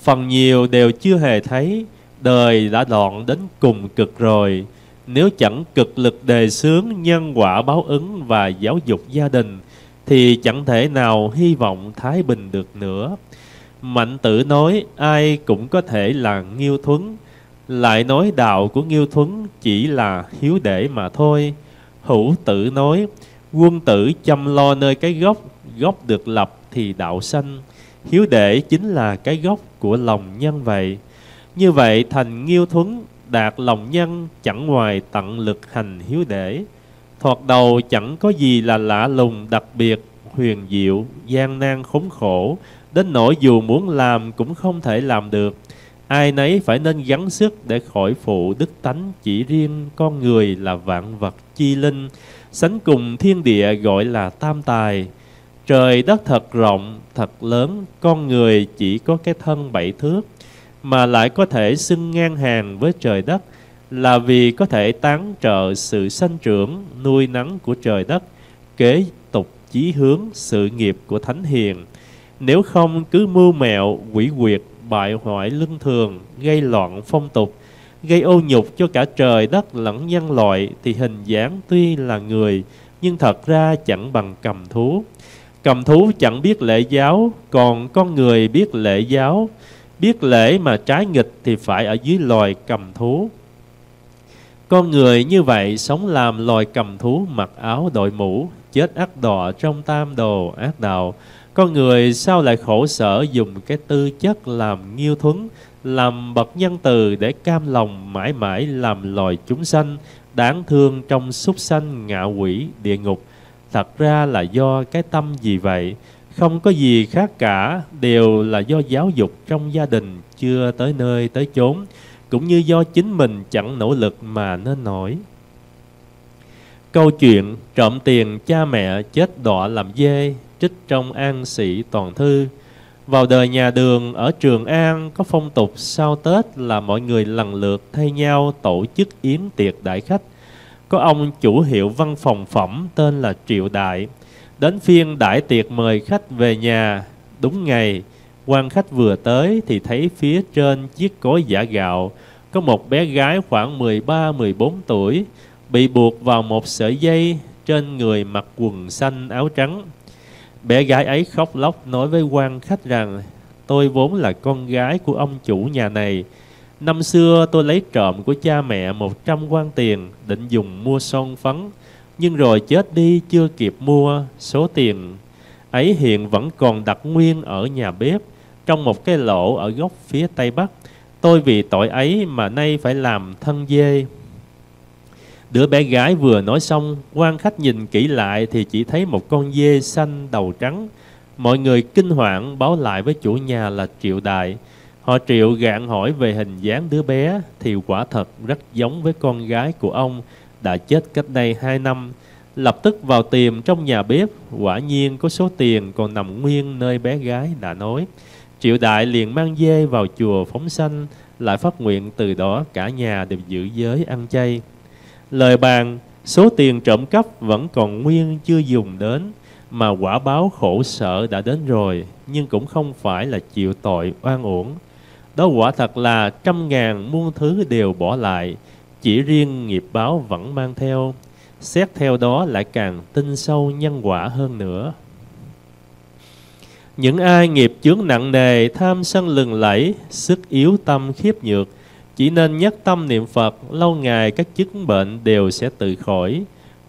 Phần nhiều đều chưa hề thấy, đời đã đoạn đến cùng cực rồi. Nếu chẳng cực lực đề xướng nhân quả báo ứng và giáo dục gia đình thì chẳng thể nào hy vọng thái bình được nữa. Mạnh Tử nói ai cũng có thể là Nghiêu Thuấn, lại nói đạo của Nghiêu Thuấn chỉ là hiếu để mà thôi. Hữu Tử nói quân tử chăm lo nơi cái gốc, gốc được lập thì đạo sanh. Hiếu để chính là cái gốc của lòng nhân vậy. Như vậy thành Nghiêu Thuấn đạt lòng nhân chẳng ngoài tận lực hành hiếu để. Thoạt đầu chẳng có gì là lạ lùng đặc biệt, huyền diệu, gian nan khốn khổ đến nỗi dù muốn làm cũng không thể làm được. ai nấy phải nên gắng sức để khỏi phụ đức tánh chỉ riêng con người là vạn vật chi linh, sánh cùng thiên địa gọi là tam tài. Trời đất thật rộng, thật lớn, con người chỉ có cái thân 7 thước, mà lại có thể xưng ngang hàng với trời đất, là vì có thể tán trợ sự sanh trưởng, nuôi nắng của trời đất, kế tục chí hướng sự nghiệp của thánh hiền. Nếu không cứ mưu mẹo, quỷ quyệt, bại hoại luân thường, gây loạn phong tục, gây ô nhục cho cả trời đất lẫn nhân loại, thì hình dáng tuy là người, nhưng thật ra chẳng bằng cầm thú. Cầm thú chẳng biết lễ giáo, còn con người biết lễ giáo. Biết lễ mà trái nghịch thì phải ở dưới loài cầm thú. Con người như vậy sống làm loài cầm thú, mặc áo đội mũ, chết ắt đọa trong tam đồ ác đạo. Con người sao lại khổ sở dùng cái tư chất làm nghiêu thuấn, làm bậc nhân từ để cam lòng mãi mãi làm loài chúng sanh đáng thương trong súc sanh ngạ quỷ địa ngục. Thật ra là do cái tâm gì vậy? Không có gì khác cả, đều là do giáo dục trong gia đình chưa tới nơi tới chốn, cũng như do chính mình chẳng nỗ lực mà nên nổi. Câu chuyện trộm tiền cha mẹ chết đọa làm dê, trích trong An Sĩ Toàn Thư. Vào đời nhà Đường ở Trường An có phong tục sau Tết là mọi người lần lượt thay nhau tổ chức yến tiệc đãi khách. Có ông chủ hiệu văn phòng phẩm tên là Triệu Đại. Đến phiên đãi tiệc mời khách về nhà, đúng ngày, quan khách vừa tới thì thấy phía trên chiếc cối giã gạo có một bé gái khoảng 13-14 tuổi bị buộc vào một sợi dây, trên người mặc quần xanh áo trắng. Bé gái ấy khóc lóc nói với quan khách rằng: "Tôi vốn là con gái của ông chủ nhà này. Năm xưa tôi lấy trộm của cha mẹ 100 quan tiền định dùng mua son phấn, nhưng rồi chết đi chưa kịp mua. Số tiền ấy hiện vẫn còn đặt nguyên ở nhà bếp trong một cái lỗ ở góc phía tây bắc. Tôi vì tội ấy mà nay phải làm thân dê." Đứa bé gái vừa nói xong, quan khách nhìn kỹ lại thì chỉ thấy một con dê xanh đầu trắng. Mọi người kinh hoảng báo lại với chủ nhà là Triệu Đại. Họ Triệu gạn hỏi về hình dáng đứa bé thì quả thật rất giống với con gái của ông đã chết cách đây 2 năm. Lập tức vào tìm trong nhà bếp, quả nhiên có số tiền còn nằm nguyên nơi bé gái đã nói. Triệu Đại liền mang dê vào chùa phóng sanh, lại phát nguyện từ đó cả nhà đều giữ giới ăn chay. Lời bàn, số tiền trộm cắp vẫn còn nguyên chưa dùng đến, mà quả báo khổ sở đã đến rồi, nhưng cũng không phải là chịu tội oan uổng. Đó quả thật là 100.000 muôn thứ đều bỏ lại, chỉ riêng nghiệp báo vẫn mang theo. Xét theo đó lại càng tin sâu nhân quả hơn nữa. Những ai nghiệp chướng nặng nề, tham sân lừng lẫy, sức yếu tâm khiếp nhược, chỉ nên nhất tâm niệm Phật, lâu ngày các chứng bệnh đều sẽ tự khỏi.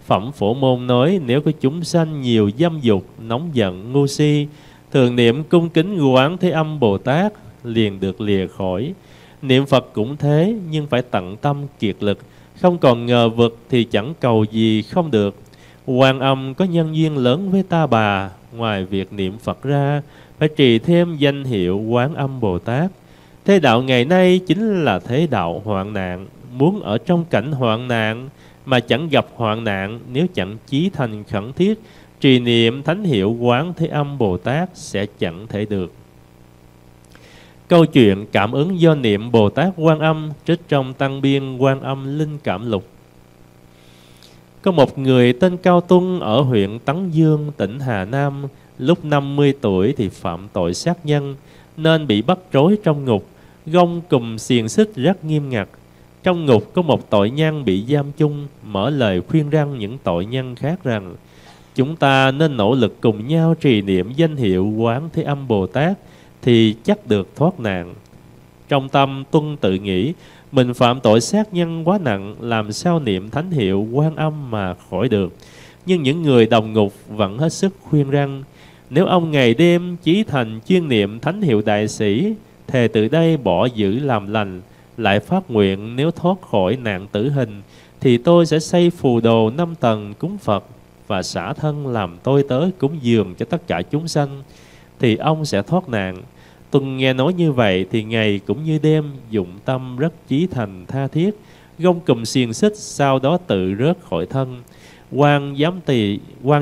Phẩm Phổ Môn nói: nếu có chúng sanh nhiều dâm dục, nóng giận, ngu si, thường niệm cung kính Quán Thế Âm Bồ Tát, liền được lìa khỏi. Niệm Phật cũng thế, nhưng phải tận tâm kiệt lực, không còn ngờ vực thì chẳng cầu gì không được. Quan Âm có nhân duyên lớn với ta bà, ngoài việc niệm Phật ra, phải trì thêm danh hiệu Quán Âm Bồ Tát. Thế đạo ngày nay chính là thế đạo hoạn nạn, muốn ở trong cảnh hoạn nạn mà chẳng gặp hoạn nạn, nếu chẳng chí thành khẩn thiết trì niệm thánh hiệu Quán Thế Âm Bồ Tát sẽ chẳng thể được. Câu chuyện cảm ứng do niệm Bồ Tát Quan Âm, trích trong Tăng Biên Quan Âm Linh Cảm Lục. Có một người tên Cao Tuân ở huyện Tấn Dương, tỉnh Hà Nam, lúc 50 tuổi thì phạm tội sát nhân, nên bị bắt trói trong ngục, gông cùm xiềng xích rất nghiêm ngặt. Trong ngục có một tội nhân bị giam chung mở lời khuyên răn những tội nhân khác rằng: chúng ta nên nỗ lực cùng nhau trì niệm danh hiệu Quán Thế Âm Bồ Tát thì chắc được thoát nạn. Trong tâm Tuân tự nghĩ mình phạm tội sát nhân quá nặng, làm sao niệm thánh hiệu Quan Âm mà khỏi được. Nhưng những người đồng ngục vẫn hết sức khuyên răn: nếu ông ngày đêm chí thành chuyên niệm thánh hiệu đại sĩ, thề từ đây bỏ dữ làm lành, lại phát nguyện nếu thoát khỏi nạn tử hình thì tôi sẽ xây phù đồ 5 tầng cúng Phật và xả thân làm tôi tớ cúng dường cho tất cả chúng sanh, thì ông sẽ thoát nạn. Tuân nghe nói như vậy thì ngày cũng như đêm dụng tâm rất chí thành tha thiết, gông cùm xiềng xích sau đó tự rớt khỏi thân. Quan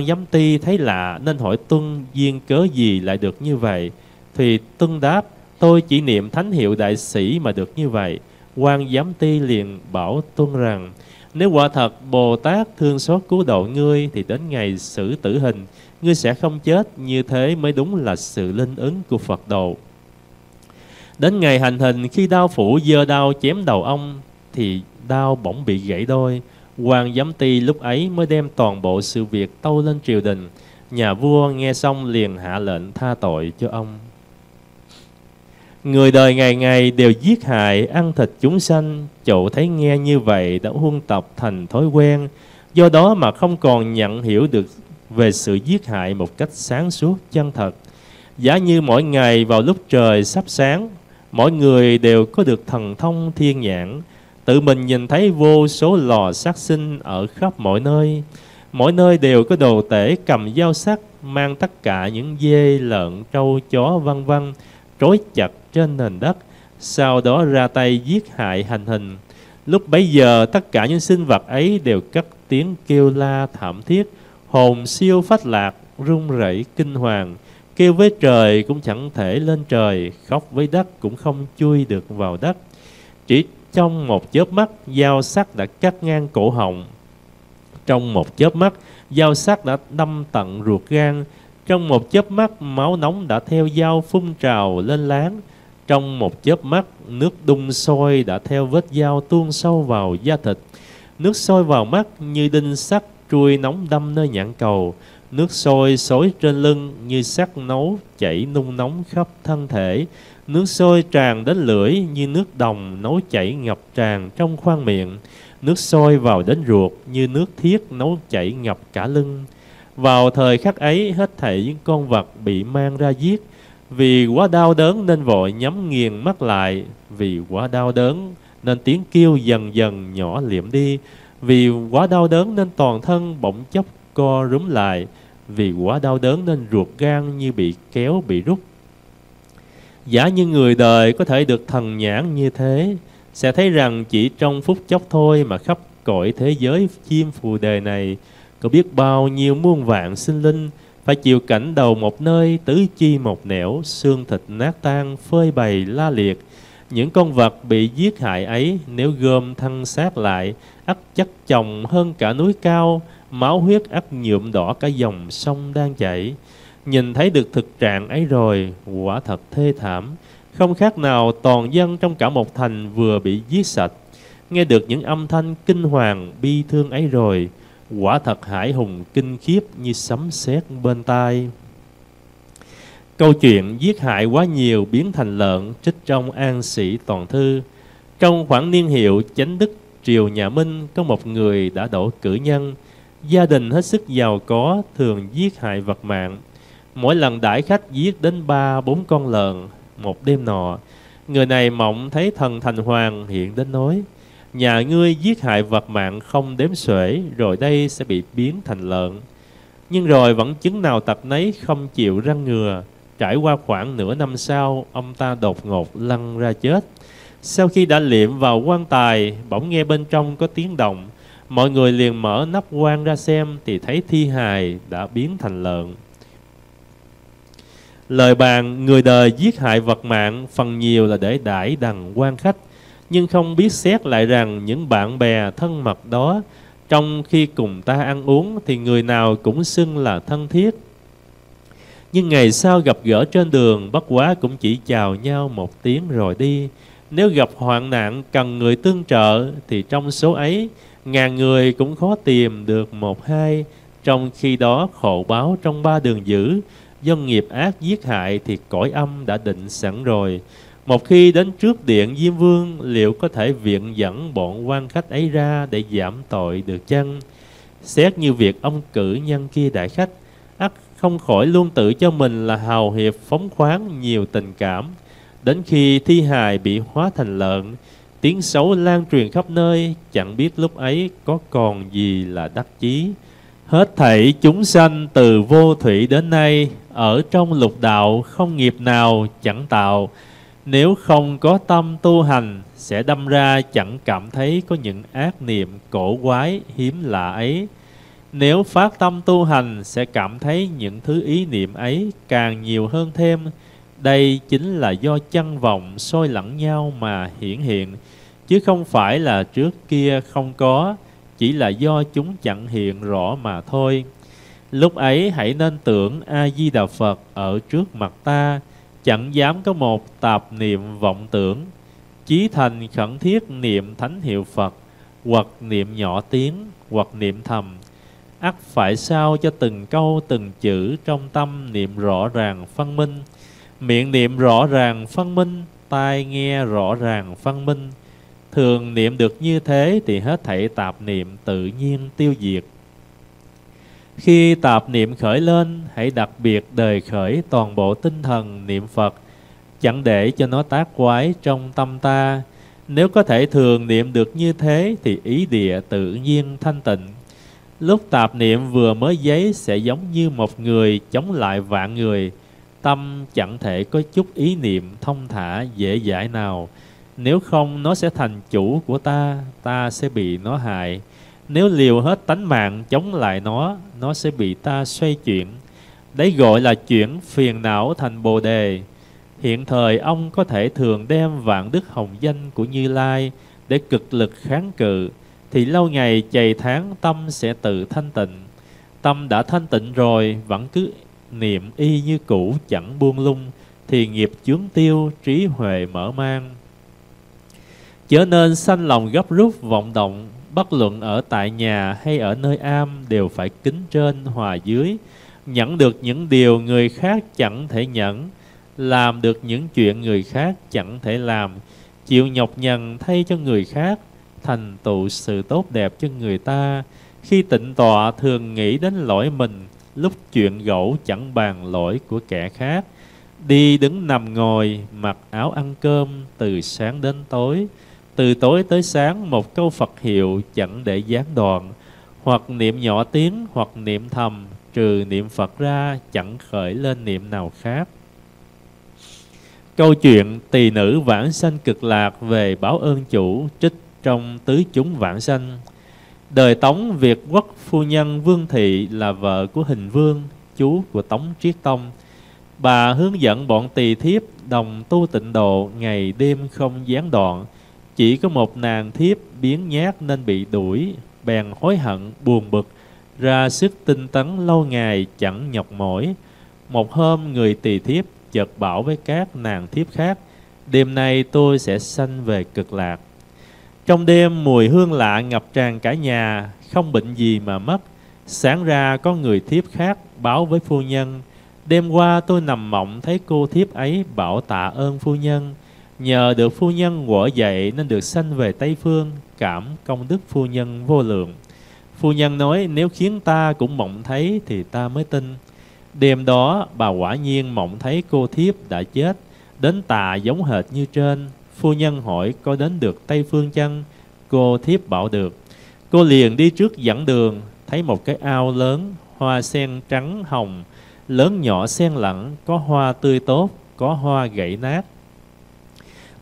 giám ty thấy lạ nên hỏi Tuân duyên cớ gì lại được như vậy. Thì Tuân đáp, tôi chỉ niệm thánh hiệu đại sĩ mà được như vậy. Quan giám ty liền bảo Tuân rằng, nếu quả thật Bồ Tát thương xót cứu độ ngươi thì đến ngày xử tử hình, ngươi sẽ không chết, như thế mới đúng là sự linh ứng của Phật độ. Đến ngày hành hình, khi đao phủ giơ đao chém đầu ông thì đao bỗng bị gãy đôi. Quan giám ty lúc ấy mới đem toàn bộ sự việc tâu lên triều đình. Nhà vua nghe xong liền hạ lệnh tha tội cho ông. Người đời ngày ngày đều giết hại, ăn thịt chúng sanh. Chỗ thấy nghe như vậy đã huân tập thành thói quen, do đó mà không còn nhận hiểu được về sự giết hại một cách sáng suốt chân thật. Giả như mỗi ngày vào lúc trời sắp sáng, mỗi người đều có được thần thông thiên nhãn, tự mình nhìn thấy vô số lò sát sinh ở khắp mọi nơi. Mỗi nơi đều có đồ tể cầm dao sắc, mang tất cả những dê, lợn, trâu, chó vân vân trói chặt trên nền đất, sau đó ra tay giết hại hành hình. Lúc bấy giờ tất cả những sinh vật ấy đều cất tiếng kêu la thảm thiết, hồn siêu phách lạc, run rẩy kinh hoàng, kêu với trời cũng chẳng thể lên trời, khóc với đất cũng không chui được vào đất. Chỉ trong một chớp mắt, dao sắc đã cắt ngang cổ họng. Trong một chớp mắt, dao sắc đã đâm tận ruột gan. Trong một chớp mắt, máu nóng đã theo dao phun trào lên láng. Trong một chớp mắt, nước đun sôi đã theo vết dao tuôn sâu vào da thịt. Nước sôi vào mắt như đinh sắt trui nóng đâm nơi nhãn cầu. Nước sôi xối trên lưng như sắt nấu chảy nung nóng khắp thân thể. Nước sôi tràn đến lưỡi như nước đồng nấu chảy ngập tràn trong khoang miệng. Nước sôi vào đến ruột như nước thiết nấu chảy ngập cả lưng. Vào thời khắc ấy, hết thảy những con vật bị mang ra giết, vì quá đau đớn nên vội nhắm nghiền mắt lại. Vì quá đau đớn nên tiếng kêu dần dần nhỏ liệm đi. Vì quá đau đớn nên toàn thân bỗng chốc co rúm lại. Vì quá đau đớn nên ruột gan như bị kéo bị rút. Giả như người đời có thể được thần nhãn như thế, sẽ thấy rằng chỉ trong phút chốc thôi mà khắp cõi thế giới chim phù đề này có biết bao nhiêu muôn vạn sinh linh phải chịu cảnh đầu một nơi, tứ chi một nẻo, xương thịt nát tan, phơi bày la liệt. Những con vật bị giết hại ấy nếu gom thân xác lại, ắt chất chồng hơn cả núi cao, máu huyết ắt nhuộm đỏ cả dòng sông đang chảy. Nhìn thấy được thực trạng ấy rồi, quả thật thê thảm, không khác nào toàn dân trong cả một thành vừa bị giết sạch. Nghe được những âm thanh kinh hoàng bi thương ấy rồi, quả thật hải hùng kinh khiếp như sấm sét bên tai. Câu chuyện giết hại quá nhiều biến thành lợn trích trong An Sĩ Toàn Thư. Trong khoảng niên hiệu Chánh Đức triều nhà Minh, có một người đã đỗ cử nhân, gia đình hết sức giàu có, thường giết hại vật mạng. Mỗi lần đãi khách giết đến 3-4 con lợn. Một đêm nọ, người này mộng thấy thần Thành Hoàng hiện đến nói, nhà ngươi giết hại vật mạng không đếm xuể, rồi đây sẽ bị biến thành lợn. Nhưng rồi vẫn chứng nào tật nấy, không chịu răn ngừa. Trải qua khoảng nửa năm sau, ông ta đột ngột lăn ra chết. Sau khi đã liệm vào quan tài, bỗng nghe bên trong có tiếng động. Mọi người liền mở nắp quan ra xem, thì thấy thi hài đã biến thành lợn. Lời bàn người đời giết hại vật mạng phần nhiều là để đãi đằng quan khách, nhưng không biết xét lại rằng những bạn bè thân mật đó, trong khi cùng ta ăn uống thì người nào cũng xưng là thân thiết, nhưng ngày sau gặp gỡ trên đường bất quá cũng chỉ chào nhau một tiếng rồi đi. Nếu gặp hoạn nạn cần người tương trợ thì trong số ấy ngàn người cũng khó tìm được một hai. Trong khi đó khổ báo trong ba đường dữ do nghiệp ác giết hại thì cõi âm đã định sẵn rồi. Một khi đến trước điện Diêm Vương, liệu có thể viện dẫn bọn quan khách ấy ra để giảm tội được chăng? Xét như việc ông cử nhân kia đại khách, ắt không khỏi luôn tự cho mình là hào hiệp phóng khoáng nhiều tình cảm. Đến khi thi hài bị hóa thành lợn, tiếng xấu lan truyền khắp nơi, chẳng biết lúc ấy có còn gì là đắc chí. Hết thảy chúng sanh từ vô thủy đến nay, ở trong lục đạo không nghiệp nào chẳng tạo. Nếu không có tâm tu hành, sẽ đâm ra chẳng cảm thấy có những ác niệm cổ quái hiếm lạ ấy. Nếu phát tâm tu hành, sẽ cảm thấy những thứ ý niệm ấy càng nhiều hơn thêm. Đây chính là do chăn vọng soi lẫn nhau mà hiển hiện, chứ không phải là trước kia không có, chỉ là do chúng chẳng hiện rõ mà thôi. Lúc ấy hãy nên tưởng A Di Đà Phật ở trước mặt ta, chẳng dám có một tạp niệm vọng tưởng, chí thành khẩn thiết niệm thánh hiệu Phật, hoặc niệm nhỏ tiếng, hoặc niệm thầm, ắt phải sao cho từng câu từng chữ trong tâm niệm rõ ràng phân minh. Miệng niệm rõ ràng phân minh, tai nghe rõ ràng phân minh. Thường niệm được như thế thì hết thảy tạp niệm tự nhiên tiêu diệt. Khi tạp niệm khởi lên, hãy đặc biệt đề khởi toàn bộ tinh thần niệm Phật, chẳng để cho nó tác quái trong tâm ta. Nếu có thể thường niệm được như thế thì ý địa tự nhiên thanh tịnh. Lúc tạp niệm vừa mới dấy sẽ giống như một người chống lại vạn người, tâm chẳng thể có chút ý niệm thông thả dễ dãi nào. Nếu không nó sẽ thành chủ của ta, ta sẽ bị nó hại. Nếu liều hết tánh mạng chống lại nó sẽ bị ta xoay chuyển. Đấy gọi là chuyển phiền não thành bồ đề. Hiện thời ông có thể thường đem vạn đức hồng danh của Như Lai để cực lực kháng cự, thì lâu ngày chày tháng tâm sẽ tự thanh tịnh. Tâm đã thanh tịnh rồi vẫn cứ niệm y như cũ chẳng buông lung, thì nghiệp chướng tiêu, trí huệ mở mang. Chớ nên sanh lòng gấp rút vọng động, bất luận ở tại nhà hay ở nơi am đều phải kính trên hòa dưới, nhận được những điều người khác chẳng thể nhận, làm được những chuyện người khác chẳng thể làm, chịu nhọc nhằn thay cho người khác, thành tựu sự tốt đẹp cho người ta. Khi tịnh tọa thường nghĩ đến lỗi mình, lúc chuyện gẫu chẳng bàn lỗi của kẻ khác. Đi đứng nằm ngồi, mặc áo ăn cơm từ sáng đến tối, từ tối tới sáng một câu Phật hiệu chẳng để gián đoạn, hoặc niệm nhỏ tiếng hoặc niệm thầm, trừ niệm Phật ra chẳng khởi lên niệm nào khác. Câu chuyện tỳ nữ vãng sanh cực lạc về báo ơn chủ trích trong Tứ Chúng Vãng Sanh. Đời Tống Việt Quốc phu nhân Vương Thị là vợ của Hình Vương, chú của Tống Triết Tông. Bà hướng dẫn bọn tỳ thiếp đồng tu tịnh độ ngày đêm không gián đoạn. Chỉ có một nàng thiếp biếng nhác nên bị đuổi, bèn hối hận buồn bực, ra sức tinh tấn lâu ngày chẳng nhọc mỏi. Một hôm người tỳ thiếp chợt bảo với các nàng thiếp khác: đêm nay tôi sẽ sanh về cực lạc. Trong đêm mùi hương lạ ngập tràn cả nhà, không bệnh gì mà mất. Sáng ra có người thiếp khác báo với phu nhân: đêm qua tôi nằm mộng thấy cô thiếp ấy bảo tạ ơn phu nhân, nhờ được phu nhân ngộ dậy nên được sanh về Tây Phương, cảm công đức phu nhân vô lượng. Phu nhân nói nếu khiến ta cũng mộng thấy thì ta mới tin. Đêm đó bà quả nhiên mộng thấy cô thiếp đã chết, đến tà giống hệt như trên. Phu nhân hỏi có đến được Tây Phương chăng? Cô thiếp bảo được. Cô liền đi trước dẫn đường, thấy một cái ao lớn, hoa sen trắng hồng, lớn nhỏ xen lẫn, có hoa tươi tốt, có hoa gãy nát.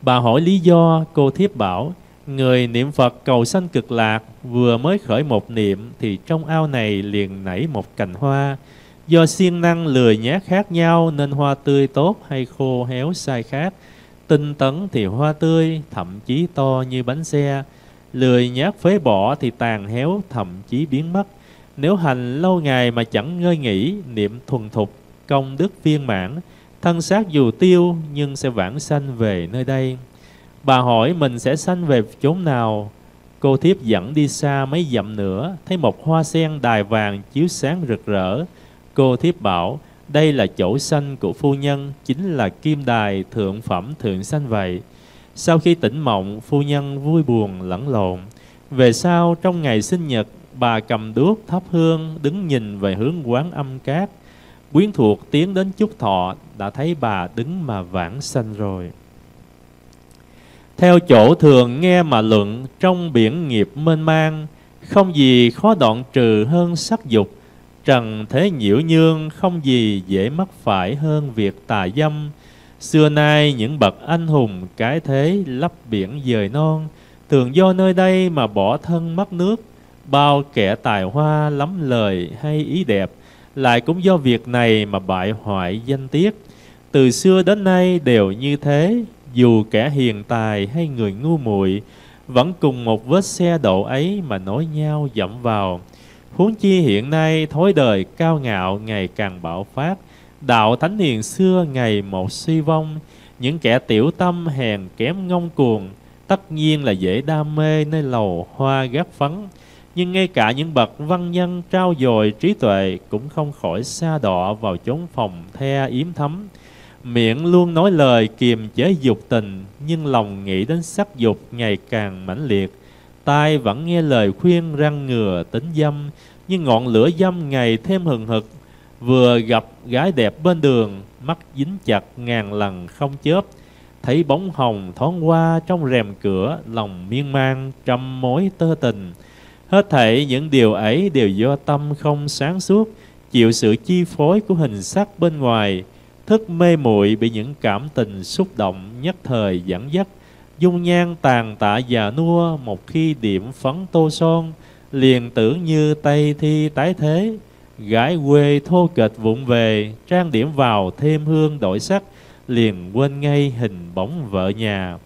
Bà hỏi lý do, cô thiếp bảo: người niệm Phật cầu sanh cực lạc, vừa mới khởi một niệm thì trong ao này liền nảy một cành hoa. Do siêng năng lười nhác khác nhau nên hoa tươi tốt hay khô héo sai khác. Tinh tấn thì hoa tươi, thậm chí to như bánh xe. Lười nhác phế bỏ thì tàn héo, thậm chí biến mất. Nếu hành lâu ngày mà chẳng ngơi nghỉ, niệm thuần thục, công đức viên mãn, thân xác dù tiêu nhưng sẽ vãng sanh về nơi đây. Bà hỏi mình sẽ sanh về chốn nào. Cô thiếp dẫn đi xa mấy dặm nữa, thấy một hoa sen đài vàng chiếu sáng rực rỡ. Cô thiếp bảo đây là chỗ sanh của phu nhân, chính là kim đài thượng phẩm thượng sanh vậy. Sau khi tỉnh mộng, phu nhân vui buồn lẫn lộn. Về sau trong ngày sinh nhật, bà cầm đuốc thắp hương, đứng nhìn về hướng Quán Âm Cát. Quyến thuộc tiến đến chúc thọ, đã thấy bà đứng mà vãng sanh rồi. Theo chỗ thường nghe mà luận, trong biển nghiệp mênh mang, không gì khó đoạn trừ hơn sắc dục, trần thế nhiễu nhương không gì dễ mắc phải hơn việc tà dâm. Xưa nay những bậc anh hùng cái thế lấp biển dời non, thường do nơi đây mà bỏ thân mất nước. Bao kẻ tài hoa lắm lời hay ý đẹp, lại cũng do việc này mà bại hoại danh tiết. Từ xưa đến nay đều như thế, dù kẻ hiền tài hay người ngu muội, vẫn cùng một vết xe đổ ấy mà nối nhau dẫm vào. Huống chi hiện nay thói đời cao ngạo ngày càng bạo phát, đạo thánh hiền xưa ngày một suy vong. Những kẻ tiểu tâm hèn kém ngông cuồng, tất nhiên là dễ đam mê nơi lầu hoa gác phấn. Nhưng ngay cả những bậc văn nhân trao dồi trí tuệ cũng không khỏi sa đọa vào chốn phòng the yếm thấm. Miệng luôn nói lời kiềm chế dục tình, nhưng lòng nghĩ đến sắc dục ngày càng mãnh liệt. Tai vẫn nghe lời khuyên răng ngừa tính dâm, nhưng ngọn lửa dâm ngày thêm hừng hực. Vừa gặp gái đẹp bên đường, mắt dính chặt ngàn lần không chớp. Thấy bóng hồng thoáng qua trong rèm cửa, lòng miên man trăm mối tơ tình. Hết thảy những điều ấy đều do tâm không sáng suốt, chịu sự chi phối của hình sắc bên ngoài, thức mê muội bị những cảm tình xúc động nhất thời dẫn dắt. Dung nhan tàn tạ già nua, một khi điểm phấn tô son, liền tưởng như Tây Thi tái thế. Gái quê thô kệch vụng về, trang điểm vào thêm hương đổi sắc, liền quên ngay hình bóng vợ nhà.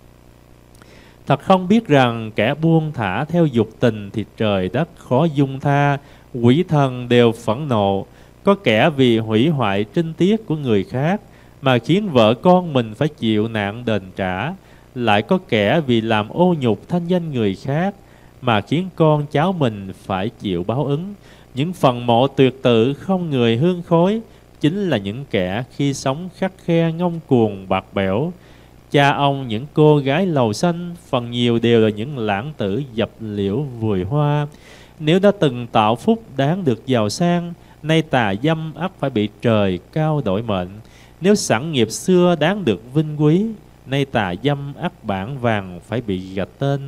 Thật không biết rằng kẻ buông thả theo dục tình thì trời đất khó dung tha, quỷ thần đều phẫn nộ. Có kẻ vì hủy hoại trinh tiết của người khác mà khiến vợ con mình phải chịu nạn đền trả. Lại có kẻ vì làm ô nhục thanh danh người khác mà khiến con cháu mình phải chịu báo ứng. Những phần mộ tuyệt tự không người hương khói, chính là những kẻ khi sống khắt khe ngông cuồng bạc bẽo. Cha ông những cô gái lầu xanh phần nhiều đều là những lãng tử dập liễu vùi hoa. Nếu đã từng tạo phúc đáng được giàu sang, nay tà dâm ắt phải bị trời cao đổi mệnh. Nếu sẵn nghiệp xưa đáng được vinh quý, nay tà dâm ắt bảng vàng phải bị gạch tên.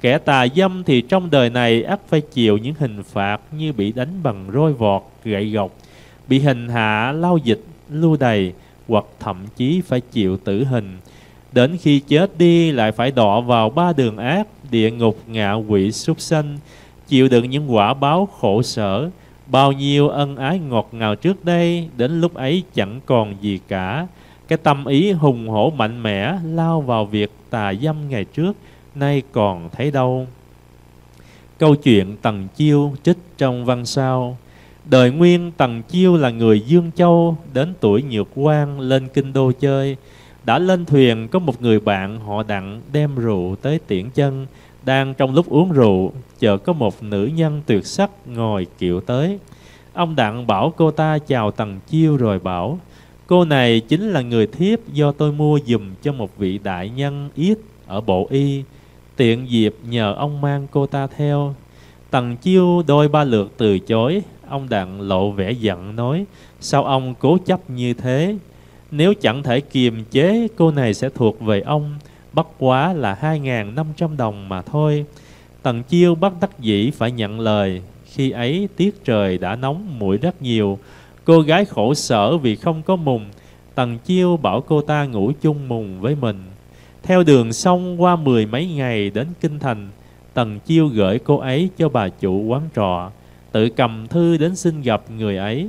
Kẻ tà dâm thì trong đời này ắt phải chịu những hình phạt như bị đánh bằng roi vọt, gậy gộc, bị hành hạ, lao dịch, lưu đày, hoặc thậm chí phải chịu tử hình. Đến khi chết đi lại phải đọa vào ba đường ác, địa ngục, ngạ quỷ, súc sanh, chịu đựng những quả báo khổ sở. Bao nhiêu ân ái ngọt ngào trước đây, đến lúc ấy chẳng còn gì cả. Cái tâm ý hùng hổ mạnh mẽ lao vào việc tà dâm ngày trước, nay còn thấy đâu. Câu chuyện Tần Chiêu trích trong Văn Sao. Đời Nguyên, Tần Chiêu là người Dương Châu, đến tuổi nhược quan lên kinh đô chơi. Đã lên thuyền, có một người bạn họ Đặng đem rượu tới tiễn chân. Đang trong lúc uống rượu, chợt có một nữ nhân tuyệt sắc ngồi kiệu tới. Ông Đặng bảo cô ta chào Tần Chiêu rồi bảo: cô này chính là người thiếp do tôi mua dùm cho một vị đại nhân yết ở Bộ Y. Tiện dịp nhờ ông mang cô ta theo. Tần Chiêu đôi ba lượt từ chối. Ông Đặng lộ vẻ giận nói: sao ông cố chấp như thế? Nếu chẳng thể kiềm chế, cô này sẽ thuộc về ông, bất quá là 2.500 đồng mà thôi. Tần Chiêu bất đắc dĩ phải nhận lời. Khi ấy tiết trời đã nóng muỗi rất nhiều, cô gái khổ sở vì không có mùng. Tần Chiêu bảo cô ta ngủ chung mùng với mình. Theo đường sông qua mười mấy ngày đến kinh thành, Tần Chiêu gửi cô ấy cho bà chủ quán trọ, tự cầm thư đến xin gặp người ấy.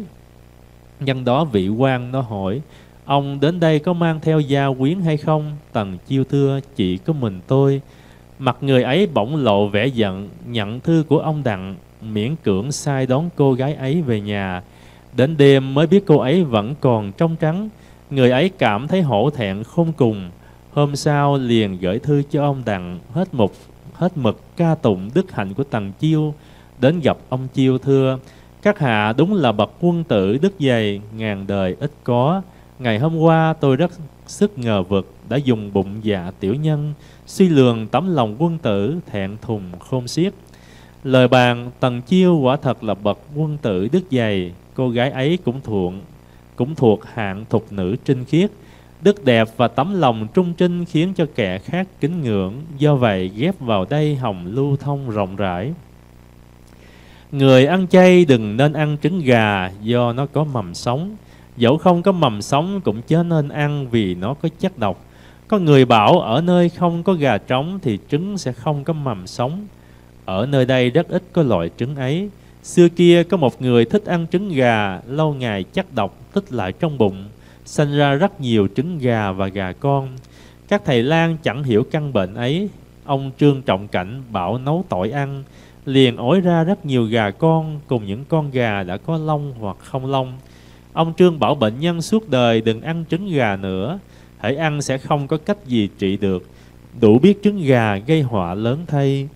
Nhân đó vị quan nó hỏi: ông đến đây có mang theo gia quyến hay không? Tần Chiêu thưa: chỉ có mình tôi. Mặt người ấy bỗng lộ vẻ giận, nhận thư của ông Đặng, miễn cưỡng sai đón cô gái ấy về nhà. Đến đêm mới biết cô ấy vẫn còn trong trắng. Người ấy cảm thấy hổ thẹn không cùng. Hôm sau liền gửi thư cho ông Đặng, hết mực ca tụng đức hạnh của Tần Chiêu. Đến gặp ông Chiêu thưa: các hạ đúng là bậc quân tử đức dày, ngàn đời ít có. Ngày hôm qua tôi rất sức ngờ vực, đã dùng bụng dạ tiểu nhân suy lường tấm lòng quân tử, thẹn thùng khôn xiết. Lời bàn Tần Chiêu quả thật là bậc quân tử đức dày. Cô gái ấy cũng thuộc hạng thục nữ trinh khiết. Đức đẹp và tấm lòng trung trinh khiến cho kẻ khác kính ngưỡng, do vậy ghép vào đây hồng lưu thông rộng rãi. Người ăn chay đừng nên ăn trứng gà do nó có mầm sống. Dẫu không có mầm sống cũng chớ nên ăn vì nó có chất độc. Có người bảo ở nơi không có gà trống thì trứng sẽ không có mầm sống. Ở nơi đây rất ít có loại trứng ấy. Xưa kia có một người thích ăn trứng gà, lâu ngày chất độc tích lại trong bụng, sanh ra rất nhiều trứng gà và gà con. Các thầy lang chẳng hiểu căn bệnh ấy. Ông Trương Trọng Cảnh bảo nấu tỏi ăn, liền ối ra rất nhiều gà con cùng những con gà đã có lông hoặc không lông. Ông Trương bảo bệnh nhân suốt đời đừng ăn trứng gà nữa, hễ ăn sẽ không có cách gì trị được, đủ biết trứng gà gây họa lớn thay.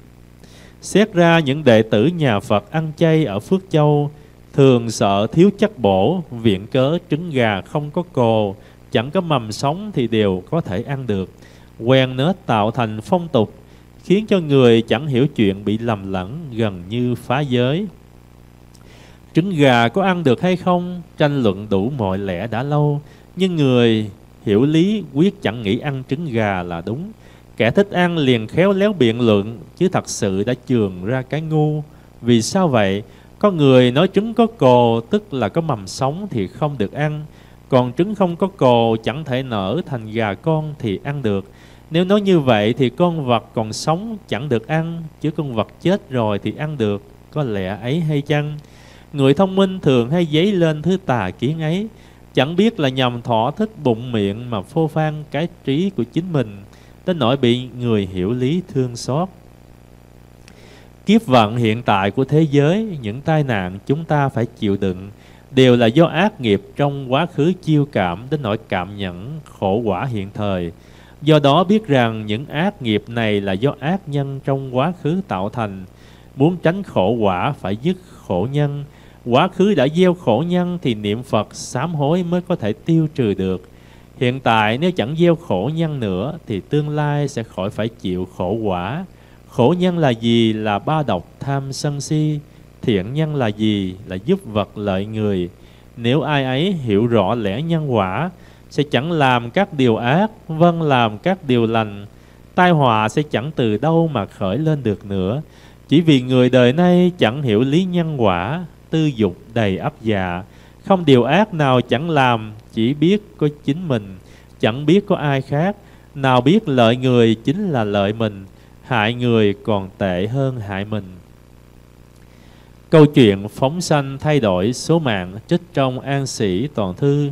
Xét ra những đệ tử nhà Phật ăn chay ở Phước Châu thường sợ thiếu chất bổ, viện cớ trứng gà không có cồ, chẳng có mầm sống thì đều có thể ăn được. Quen nết tạo thành phong tục, khiến cho người chẳng hiểu chuyện bị lầm lẫn, gần như phá giới. Trứng gà có ăn được hay không, tranh luận đủ mọi lẽ đã lâu, nhưng người hiểu lý quyết chẳng nghĩ ăn trứng gà là đúng. Kẻ thích ăn liền khéo léo biện luận, chứ thật sự đã chườn ra cái ngu. Vì sao vậy? Có người nói trứng có cồ, tức là có mầm sống thì không được ăn. Còn trứng không có cồ chẳng thể nở thành gà con thì ăn được. Nếu nói như vậy thì con vật còn sống chẳng được ăn, chứ con vật chết rồi thì ăn được. Có lẽ ấy hay chăng? Người thông minh thường hay dấy lên thứ tà kiến ấy, chẳng biết là nhằm thỏa thích bụng miệng mà phô phan cái trí của chính mình, đến nỗi bị người hiểu lý thương xót. Kiếp vận hiện tại của thế giới, những tai nạn chúng ta phải chịu đựng đều là do ác nghiệp trong quá khứ chiêu cảm đến nỗi cảm nhận khổ quả hiện thời. Do đó biết rằng những ác nghiệp này là do ác nhân trong quá khứ tạo thành. Muốn tránh khổ quả phải dứt khổ nhân. Quá khứ đã gieo khổ nhân thì niệm Phật sám hối mới có thể tiêu trừ được. Hiện tại nếu chẳng gieo khổ nhân nữa thì tương lai sẽ khỏi phải chịu khổ quả. Khổ nhân là gì? Là ba độc tham sân si. Thiện nhân là gì? Là giúp vật lợi người. Nếu ai ấy hiểu rõ lẽ nhân quả sẽ chẳng làm các điều ác, vâng làm các điều lành. Tai họa sẽ chẳng từ đâu mà khởi lên được nữa, chỉ vì người đời nay chẳng hiểu lý nhân quả, tư dục đầy ắp dạ, không điều ác nào chẳng làm, chỉ biết có chính mình, chẳng biết có ai khác. Nào biết lợi người chính là lợi mình, hại người còn tệ hơn hại mình. Câu chuyện phóng sanh thay đổi số mạng trích trong An Sĩ Toàn Thư.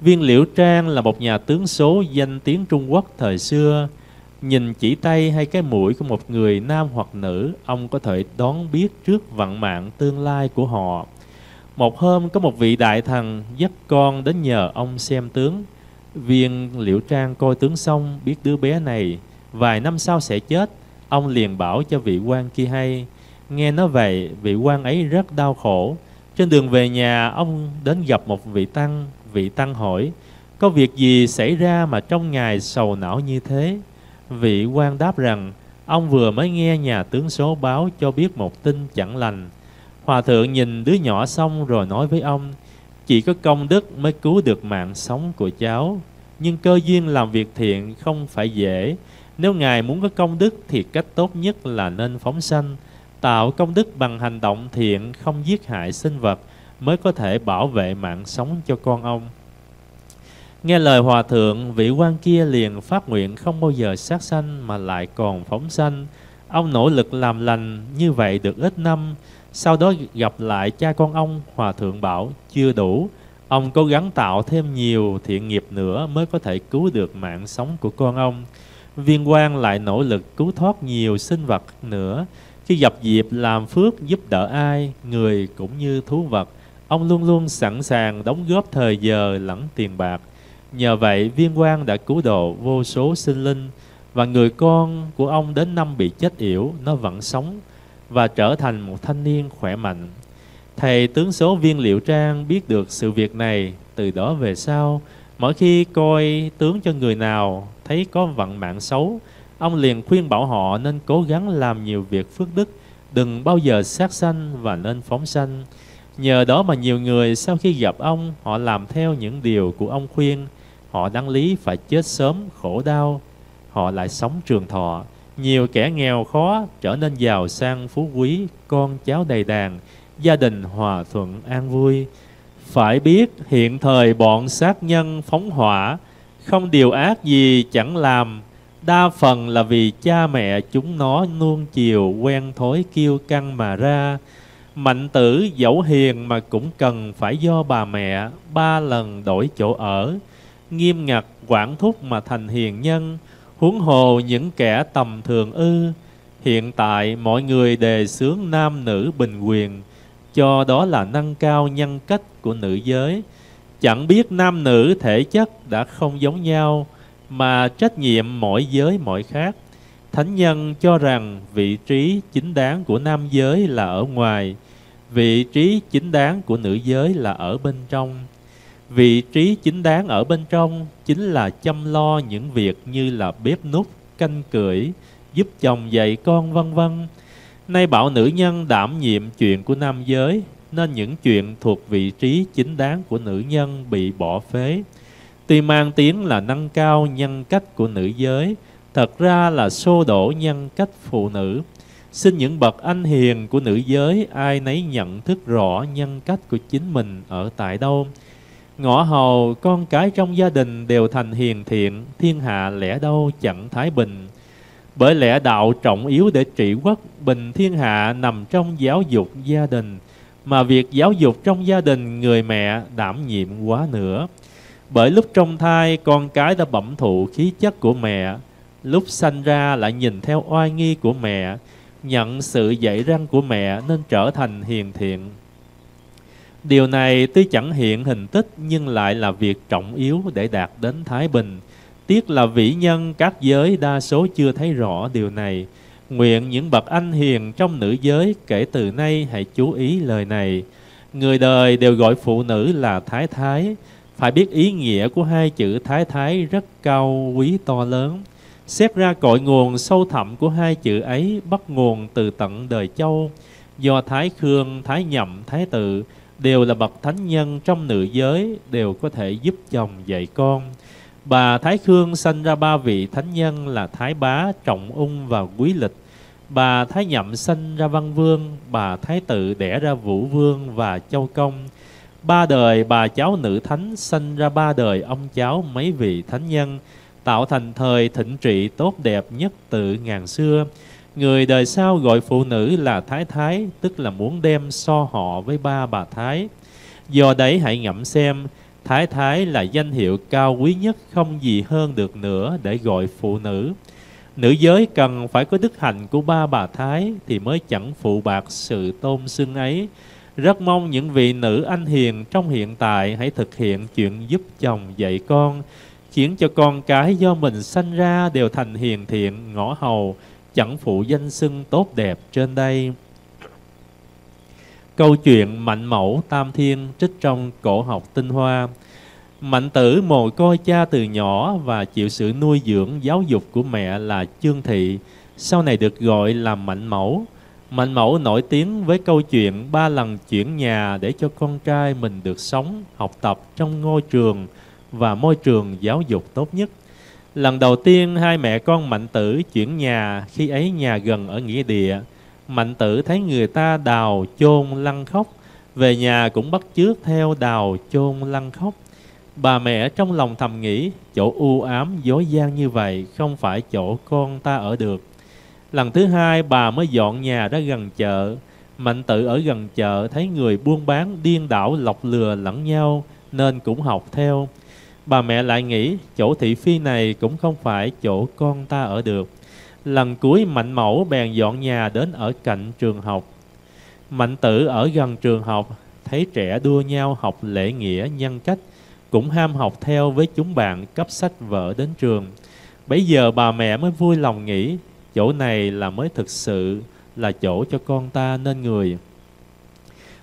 Viên Liễu Trang là một nhà tướng số danh tiếng Trung Quốc thời xưa. Nhìn chỉ tay hay cái mũi của một người nam hoặc nữ, ông có thể đoán biết trước vận mạng tương lai của họ. Một hôm có một vị đại thần dắt con đến nhờ ông xem tướng. Viên Liễu Trang coi tướng xong biết đứa bé này vài năm sau sẽ chết. Ông liền bảo cho vị quan kia hay. Nghe nói vậy, vị quan ấy rất đau khổ. Trên đường về nhà, ông đến gặp một vị tăng. Vị tăng hỏi, có việc gì xảy ra mà trong ngày sầu não như thế? Vị quan đáp rằng, ông vừa mới nghe nhà tướng số báo cho biết một tin chẳng lành. Hòa thượng nhìn đứa nhỏ xong rồi nói với ông, chỉ có công đức mới cứu được mạng sống của cháu. Nhưng cơ duyên làm việc thiện không phải dễ. Nếu ngài muốn có công đức thì cách tốt nhất là nên phóng sanh, tạo công đức bằng hành động thiện, không giết hại sinh vật, mới có thể bảo vệ mạng sống cho con ông. Nghe lời hòa thượng, vị quan kia liền phát nguyện không bao giờ sát sanh mà lại còn phóng sanh. Ông nỗ lực làm lành, như vậy được ít năm. Sau đó gặp lại cha con ông, hòa thượng bảo chưa đủ, ông cố gắng tạo thêm nhiều thiện nghiệp nữa mới có thể cứu được mạng sống của con ông. Viên quan lại nỗ lực cứu thoát nhiều sinh vật nữa. Khi gặp dịp làm phước giúp đỡ ai, người cũng như thú vật, ông luôn luôn sẵn sàng đóng góp thời giờ lẫn tiền bạc. Nhờ vậy, Viên Quang đã cứu độ vô số sinh linh, và người con của ông đến năm bị chết yểu, nó vẫn sống và trở thành một thanh niên khỏe mạnh. Thầy tướng số Viên Liễu Trang biết được sự việc này, từ đó về sau, mỗi khi coi tướng cho người nào thấy có vận mạng xấu, ông liền khuyên bảo họ nên cố gắng làm nhiều việc phước đức, đừng bao giờ sát sanh và nên phóng sanh. Nhờ đó mà nhiều người sau khi gặp ông, họ làm theo những điều của ông khuyên. Họ đáng lý phải chết sớm khổ đau, họ lại sống trường thọ. Nhiều kẻ nghèo khó trở nên giàu sang phú quý, con cháu đầy đàn, gia đình hòa thuận an vui. Phải biết hiện thời bọn sát nhân phóng hỏa, không điều ác gì chẳng làm, đa phần là vì cha mẹ chúng nó nuông chiều quen thói kiêu căng mà ra. Mạnh tử dẫu hiền mà cũng cần phải do bà mẹ 3 lần đổi chỗ ở, nghiêm ngặt quản thúc mà thành hiền nhân, huống hồ những kẻ tầm thường ư. Hiện tại mọi người đề xướng nam nữ bình quyền, cho đó là nâng cao nhân cách của nữ giới. Chẳng biết nam nữ thể chất đã không giống nhau, mà trách nhiệm mỗi giới mỗi khác. Thánh nhân cho rằng vị trí chính đáng của nam giới là ở ngoài, vị trí chính đáng của nữ giới là ở bên trong. Vị trí chính đáng ở bên trong chính là chăm lo những việc như là bếp núc, canh cưỡi, giúp chồng dạy con vân vân. Nay bảo nữ nhân đảm nhiệm chuyện của nam giới, nên những chuyện thuộc vị trí chính đáng của nữ nhân bị bỏ phế. Tuy mang tiếng là nâng cao nhân cách của nữ giới, thật ra là xô đổ nhân cách phụ nữ. Xin những bậc anh hiền của nữ giới ai nấy nhận thức rõ nhân cách của chính mình ở tại đâu. Ngõ hầu con cái trong gia đình đều thành hiền thiện, thiên hạ lẽ đâu chẳng thái bình. Bởi lẽ đạo trọng yếu để trị quốc bình thiên hạ nằm trong giáo dục gia đình, mà việc giáo dục trong gia đình người mẹ đảm nhiệm quá nữa. Bởi lúc trong thai con cái đã bẩm thụ khí chất của mẹ, lúc sanh ra lại nhìn theo oai nghi của mẹ, nhận sự dạy răn của mẹ nên trở thành hiền thiện. Điều này tuy chẳng hiện hình tích nhưng lại là việc trọng yếu để đạt đến thái bình. Tiếc là vĩ nhân các giới đa số chưa thấy rõ điều này. Nguyện những bậc anh hiền trong nữ giới kể từ nay hãy chú ý lời này. Người đời đều gọi phụ nữ là thái thái. Phải biết ý nghĩa của hai chữ thái thái rất cao quý to lớn. Xét ra cội nguồn sâu thẳm của hai chữ ấy bắt nguồn từ tận đời Châu, do Thái Khương, Thái Nhậm, Thái Tự đều là bậc thánh nhân trong nữ giới, đều có thể giúp chồng dạy con. Bà Thái Khương sanh ra 3 vị thánh nhân là Thái Bá, Trọng Ung và Quý Lịch. Bà Thái Nhậm sanh ra Văn Vương, bà Thái Tự đẻ ra Vũ Vương và Châu Công. 3 đời bà cháu nữ thánh sanh ra 3 đời ông cháu mấy vị thánh nhân, tạo thành thời thịnh trị tốt đẹp nhất từ ngàn xưa. Người đời sau gọi phụ nữ là Thái Thái, tức là muốn đem so họ với 3 bà Thái. Do đấy hãy ngẫm xem, Thái Thái là danh hiệu cao quý nhất không gì hơn được nữa để gọi phụ nữ. Nữ giới cần phải có đức hạnh của 3 bà Thái thì mới chẳng phụ bạc sự tôn xưng ấy. Rất mong những vị nữ anh hiền trong hiện tại hãy thực hiện chuyện giúp chồng dạy con, khiến cho con cái do mình sanh ra đều thành hiền thiện, ngõ hầu chẳng phụ danh xưng tốt đẹp trên đây. Câu chuyện Mạnh Mẫu Tam Thiên trích trong Cổ học Tinh Hoa. Mạnh Tử mồ côi cha từ nhỏ và chịu sự nuôi dưỡng giáo dục của mẹ là Chương Thị, sau này được gọi là Mạnh Mẫu. Mạnh Mẫu nổi tiếng với câu chuyện 3 lần chuyển nhà để cho con trai mình được sống, học tập trong ngôi trường và môi trường giáo dục tốt nhất. Lần đầu tiên hai mẹ con Mạnh Tử chuyển nhà, khi ấy nhà gần ở nghĩa địa. Mạnh Tử thấy người ta đào chôn lăng khóc, về nhà cũng bắt chước theo đào chôn lăng khóc. Bà mẹ trong lòng thầm nghĩ, chỗ u ám dối gian như vậy không phải chỗ con ta ở được. Lần thứ hai bà mới dọn nhà ra gần chợ. Mạnh Tử ở gần chợ thấy người buôn bán điên đảo lọc lừa lẫn nhau nên cũng học theo. Bà mẹ lại nghĩ, chỗ thị phi này cũng không phải chỗ con ta ở được. Lần cuối Mạnh Mẫu bèn dọn nhà đến ở cạnh trường học. Mạnh Tử ở gần trường học, thấy trẻ đua nhau học lễ nghĩa nhân cách, cũng ham học theo với chúng bạn cấp sách vở đến trường. Bấy giờ bà mẹ mới vui lòng nghĩ, chỗ này là mới thực sự là chỗ cho con ta nên người.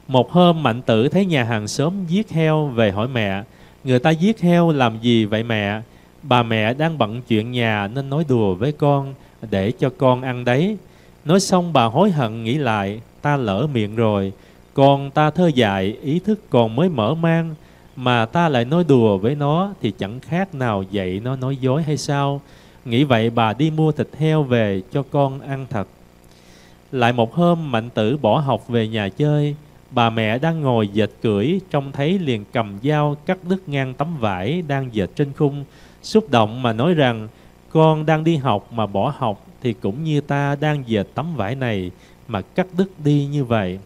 Một hôm Mạnh Tử thấy nhà hàng xóm giết heo, về hỏi mẹ, người ta giết heo làm gì vậy mẹ? Bà mẹ đang bận chuyện nhà nên nói đùa với con, để cho con ăn đấy. Nói xong bà hối hận nghĩ lại, ta lỡ miệng rồi, con ta thơ dại, ý thức còn mới mở mang, mà ta lại nói đùa với nó thì chẳng khác nào dạy nó nói dối hay sao? Nghĩ vậy bà đi mua thịt heo về cho con ăn thật. Lại một hôm Mạnh Tử bỏ học về nhà chơi. Bà mẹ đang ngồi dệt cưỡi, trông thấy liền cầm dao cắt đứt ngang tấm vải đang dệt trên khung. Xúc động mà nói rằng: con đang đi học mà bỏ học thì cũng như ta đang dệt tấm vải này mà cắt đứt đi như vậy.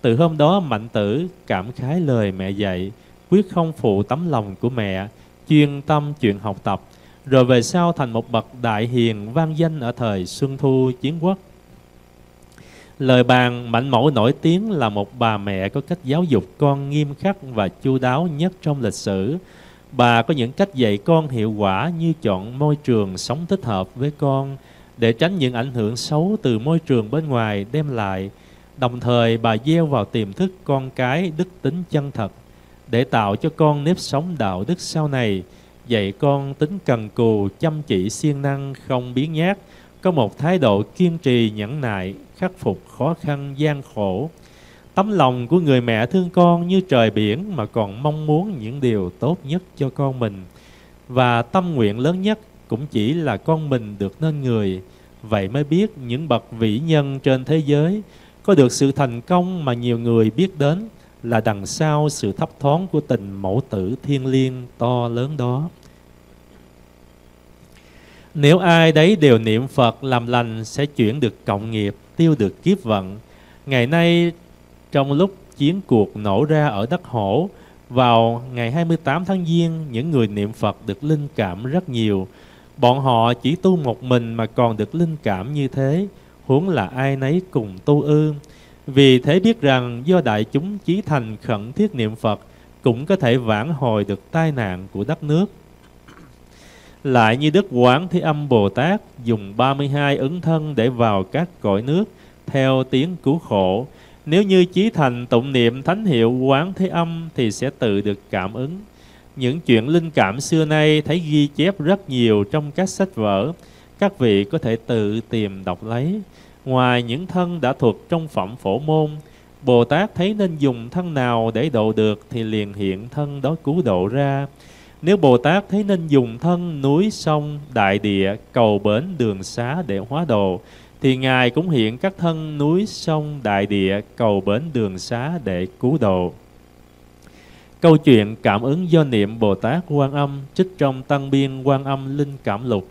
Từ hôm đó Mạnh Tử cảm khái lời mẹ dạy, quyết không phụ tấm lòng của mẹ, chuyên tâm chuyện học tập. Rồi về sau thành một bậc đại hiền vang danh ở thời Xuân Thu Chiến Quốc. Lời bàn Mạnh Mẫu nổi tiếng là một bà mẹ có cách giáo dục con nghiêm khắc và chu đáo nhất trong lịch sử. Bà có những cách dạy con hiệu quả như chọn môi trường sống thích hợp với con để tránh những ảnh hưởng xấu từ môi trường bên ngoài đem lại. Đồng thời bà gieo vào tiềm thức con cái đức tính chân thật để tạo cho con nếp sống đạo đức sau này, dạy con tính cần cù, chăm chỉ siêng năng, không biếng nhác, có một thái độ kiên trì nhẫn nại, khắc phục khó khăn gian khổ. Tấm lòng của người mẹ thương con như trời biển mà còn mong muốn những điều tốt nhất cho con mình. Và tâm nguyện lớn nhất cũng chỉ là con mình được nên người. Vậy mới biết những bậc vĩ nhân trên thế giới có được sự thành công mà nhiều người biết đến là đằng sau sự thấp thoáng của tình mẫu tử thiêng liêng to lớn đó. Nếu ai đấy đều niệm Phật làm lành sẽ chuyển được cộng nghiệp, tiêu được kiếp vận. Ngày nay trong lúc chiến cuộc nổ ra ở đất Hổ, vào ngày 28 tháng Giêng, những người niệm Phật được linh cảm rất nhiều. Bọn họ chỉ tu một mình mà còn được linh cảm như thế, huống là ai nấy cùng tu ư. Vì thế biết rằng do đại chúng chí thành khẩn thiết niệm Phật cũng có thể vãn hồi được tai nạn của đất nước. Lại như Đức Quán Thế Âm Bồ Tát dùng 32 ứng thân để vào các cõi nước theo tiếng cứu khổ. Nếu như chí thành tụng niệm thánh hiệu Quán Thế Âm thì sẽ tự được cảm ứng. Những chuyện linh cảm xưa nay thấy ghi chép rất nhiều trong các sách vở. Các vị có thể tự tìm đọc lấy. Ngoài những thân đã thuộc trong Phẩm Phổ Môn, Bồ Tát thấy nên dùng thân nào để độ được thì liền hiện thân đó cứu độ ra. Nếu Bồ Tát thấy nên dùng thân núi, sông, đại địa, cầu bến, đường xá để hóa độ, thì Ngài cũng hiện các thân núi, sông, đại địa, cầu bến, đường xá để cứu độ. Câu chuyện cảm ứng do niệm Bồ Tát Quan Âm trích trong Tăng Biên Quan Âm Linh Cảm Lục.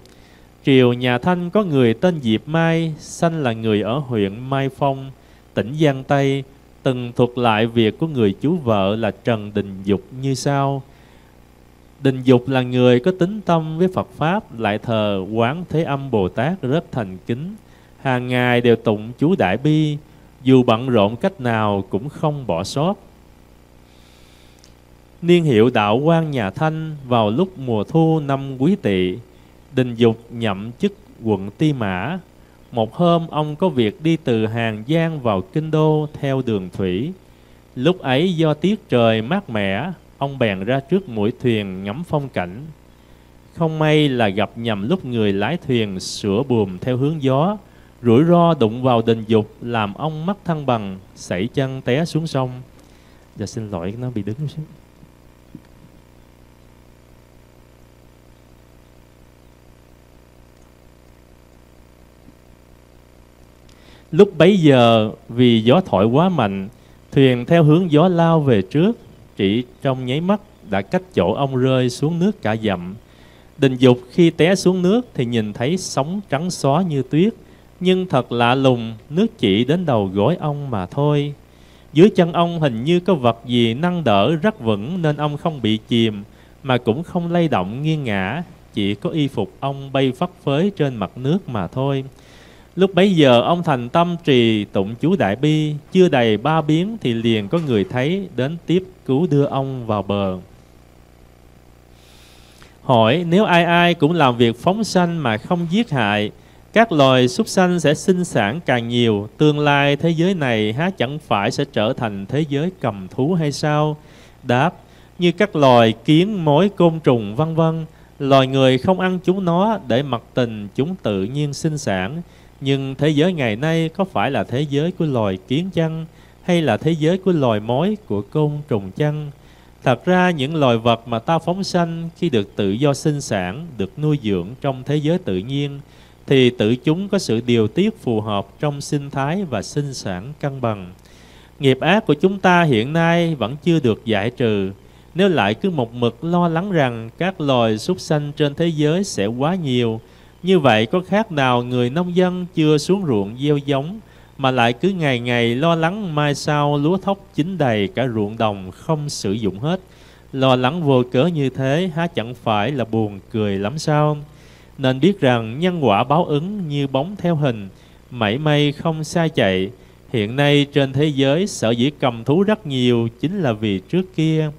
Triều nhà Thanh có người tên Diệp Mai, sanh là người ở huyện Mai Phong, tỉnh Giang Tây, từng thuật lại việc của người chú vợ là Trần Đình Dục như sau. Đình Dục là người có tín tâm với Phật Pháp, lại thờ Quán Thế Âm Bồ Tát rất thành kính, hàng ngày đều tụng chú Đại Bi, dù bận rộn cách nào cũng không bỏ sót. Niên hiệu đạo quan nhà Thanh vào lúc mùa thu năm Quý Tỵ, Đình Dục nhậm chức quận Ti Mã. Một hôm ông có việc đi từ Hàng Giang vào Kinh Đô theo đường thủy. Lúc ấy do tiết trời mát mẻ, ông bèn ra trước mũi thuyền ngắm phong cảnh. Không may là gặp nhầm lúc người lái thuyền sửa buồm theo hướng gió, rủi ro đụng vào Đình Dục làm ông mất thăng bằng, sẩy chân té xuống sông. Dạ xin lỗi, nó bị đứng xuống. Lúc bấy giờ vì gió thổi quá mạnh, thuyền theo hướng gió lao về trước, chỉ trong nháy mắt đã cách chỗ ông rơi xuống nước cả dặm. Đình Dục khi té xuống nước thì nhìn thấy sóng trắng xóa như tuyết, nhưng thật lạ lùng, nước chỉ đến đầu gối ông mà thôi. Dưới chân ông hình như có vật gì nâng đỡ rất vững nên ông không bị chìm mà cũng không lay động nghiêng ngã, chỉ có y phục ông bay phất phới trên mặt nước mà thôi. Lúc bấy giờ ông thành tâm trì tụng chú Đại Bi, chưa đầy 3 biến thì liền có người thấy đến tiếp cứu đưa ông vào bờ. Hỏi: nếu ai ai cũng làm việc phóng sanh mà không giết hại, các loài súc sanh sẽ sinh sản càng nhiều, tương lai thế giới này há chẳng phải sẽ trở thành thế giới cầm thú hay sao? Đáp: như các loài kiến, mối, côn trùng vân vân, loài người không ăn chúng nó để mặc tình chúng tự nhiên sinh sản. Nhưng thế giới ngày nay có phải là thế giới của loài kiến chăng, hay là thế giới của loài mối, của côn trùng chăng? Thật ra những loài vật mà ta phóng sanh khi được tự do sinh sản, được nuôi dưỡng trong thế giới tự nhiên, thì tự chúng có sự điều tiết phù hợp trong sinh thái và sinh sản cân bằng. Nghiệp ác của chúng ta hiện nay vẫn chưa được giải trừ. Nếu lại cứ một mực lo lắng rằng các loài súc sanh trên thế giới sẽ quá nhiều, như vậy có khác nào người nông dân chưa xuống ruộng gieo giống mà lại cứ ngày ngày lo lắng mai sau lúa thóc chín đầy cả ruộng đồng không sử dụng hết. Lo lắng vô cớ như thế há chẳng phải là buồn cười lắm sao? Nên biết rằng nhân quả báo ứng như bóng theo hình, mảy may không xa chạy. Hiện nay trên thế giới sở dĩ cầm thú rất nhiều chính là vì trước kia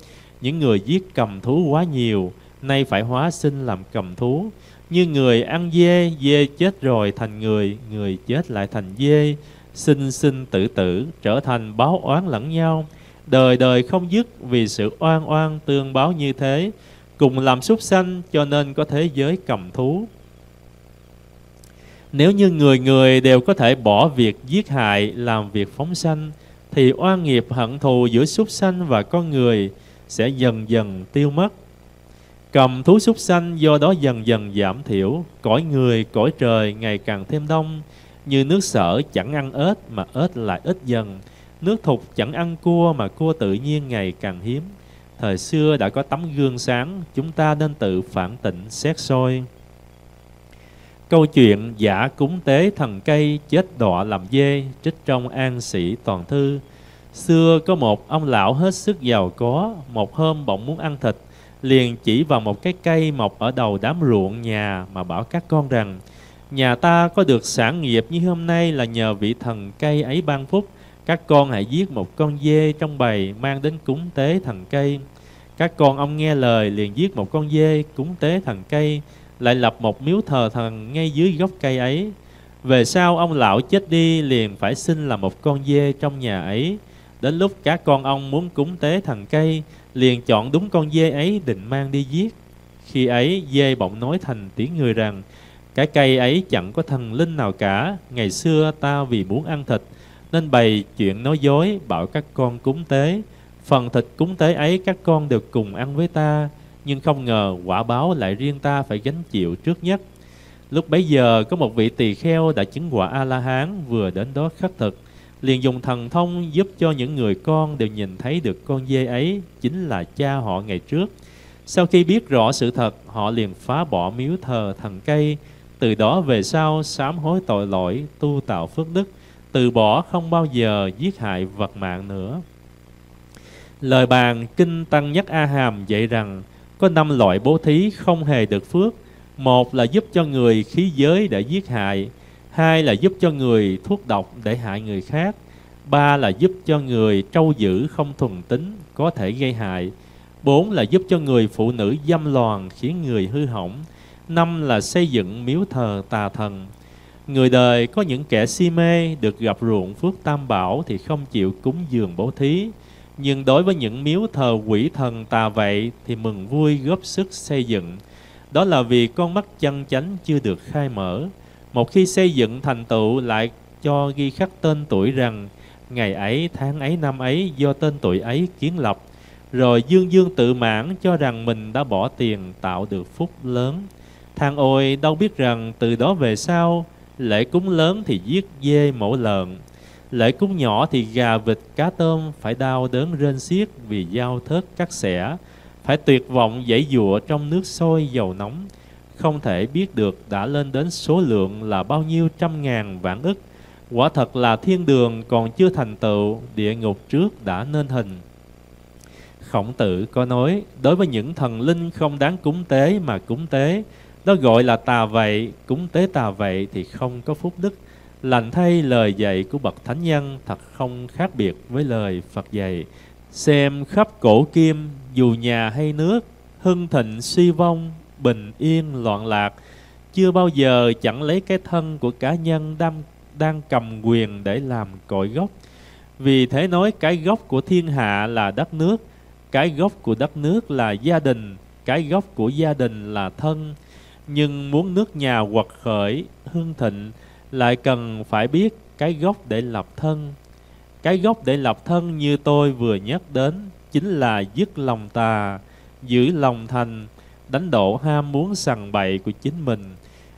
những người giết cầm thú quá nhiều, nay phải hóa sinh làm cầm thú. Như người ăn dê, dê chết rồi thành người, người chết lại thành dê, sinh sinh tử tử, trở thành báo oán lẫn nhau, đời đời không dứt vì sự oan oan tương báo như thế. Cùng làm súc sanh cho nên có thế giới cầm thú. Nếu như người người đều có thể bỏ việc giết hại, làm việc phóng sanh, thì oan nghiệp hận thù giữa súc sanh và con người sẽ dần dần tiêu mất. Cầm thú súc sanh do đó dần dần giảm thiểu, cõi người, cõi trời ngày càng thêm đông. Như nước Sở chẳng ăn ếch mà ếch lại ít dần, nước Thục chẳng ăn cua mà cua tự nhiên ngày càng hiếm. Thời xưa đã có tấm gương sáng, chúng ta nên tự phản tỉnh xét soi. Câu chuyện giả cúng tế thần cây chết đọa làm dê, trích trong An Sĩ Toàn Thư. Xưa có một ông lão hết sức giàu có, một hôm bỗng muốn ăn thịt, liền chỉ vào một cái cây mọc ở đầu đám ruộng nhà mà bảo các con rằng: nhà ta có được sản nghiệp như hôm nay là nhờ vị thần cây ấy ban phúc. Các con hãy giết một con dê trong bầy mang đến cúng tế thần cây. Các con ông nghe lời liền giết một con dê cúng tế thần cây, lại lập một miếu thờ thần ngay dưới gốc cây ấy. Về sau ông lão chết đi liền phải sinh là một con dê trong nhà ấy. Đến lúc các con ông muốn cúng tế thần cây, liền chọn đúng con dê ấy định mang đi giết. Khi ấy dê bỗng nói thành tiếng người rằng: cái cây ấy chẳng có thần linh nào cả, ngày xưa ta vì muốn ăn thịt nên bày chuyện nói dối bảo các con cúng tế. Phần thịt cúng tế ấy các con đều cùng ăn với ta, nhưng không ngờ quả báo lại riêng ta phải gánh chịu trước nhất. Lúc bấy giờ có một vị tỳ kheo đã chứng quả A-la-hán vừa đến đó khất thực, liền dùng thần thông giúp cho những người con đều nhìn thấy được con dê ấy chính là cha họ ngày trước. Sau khi biết rõ sự thật, họ liền phá bỏ miếu thờ thần cây. Từ đó về sau sám hối tội lỗi, tu tạo phước đức, từ bỏ không bao giờ giết hại vật mạng nữa. Lời bàn Kinh Tăng Nhất A Hàm dạy rằng có 5 loại bố thí không hề được phước. Một là giúp cho người khí giới để giết hại. Hai là giúp cho người thuốc độc để hại người khác. Ba là giúp cho người trâu dữ không thuần tính có thể gây hại. Bốn là giúp cho người phụ nữ dâm loạn khiến người hư hỏng. Năm là xây dựng miếu thờ tà thần. Người đời có những kẻ si mê được gặp ruộng phước tam bảo thì không chịu cúng dường bố thí, nhưng đối với những miếu thờ quỷ thần tà vậy thì mừng vui góp sức xây dựng. Đó là vì con mắt chân chánh chưa được khai mở. Một khi xây dựng thành tựu lại cho ghi khắc tên tuổi rằng ngày ấy, tháng ấy, năm ấy do tên tuổi ấy kiến lập, rồi dương dương tự mãn cho rằng mình đã bỏ tiền tạo được phúc lớn. Than ôi đâu biết rằng từ đó về sau lễ cúng lớn thì giết dê mổ lợn, lễ cúng nhỏ thì gà vịt cá tôm phải đau đớn rên xiết vì dao thớt cắt xẻ, phải tuyệt vọng giãy giụa trong nước sôi dầu nóng, không thể biết được đã lên đến số lượng là bao nhiêu trăm ngàn vạn ức. Quả thật là thiên đường còn chưa thành tựu, địa ngục trước đã nên hình. Khổng Tử có nói, đối với những thần linh không đáng cúng tế mà cúng tế, đó gọi là tà vậy. Cúng tế tà vậy thì không có phúc đức. Lành thay lời dạy của bậc thánh nhân thật không khác biệt với lời Phật dạy. Xem khắp cổ kim, dù nhà hay nước, hưng thịnh suy vong, bình yên loạn lạc, chưa bao giờ chẳng lấy cái thân của cá nhân đang cầm quyền để làm cội gốc. Vì thế nói cái gốc của thiên hạ là đất nước, cái gốc của đất nước là gia đình, cái gốc của gia đình là thân. Nhưng muốn nước nhà quật khởi hưng thịnh lại cần phải biết cái gốc để lập thân. Cái gốc để lập thân như tôi vừa nhắc đến, chính là dứt lòng tà, giữ lòng thành, đánh đổ ham muốn sằng bậy của chính mình,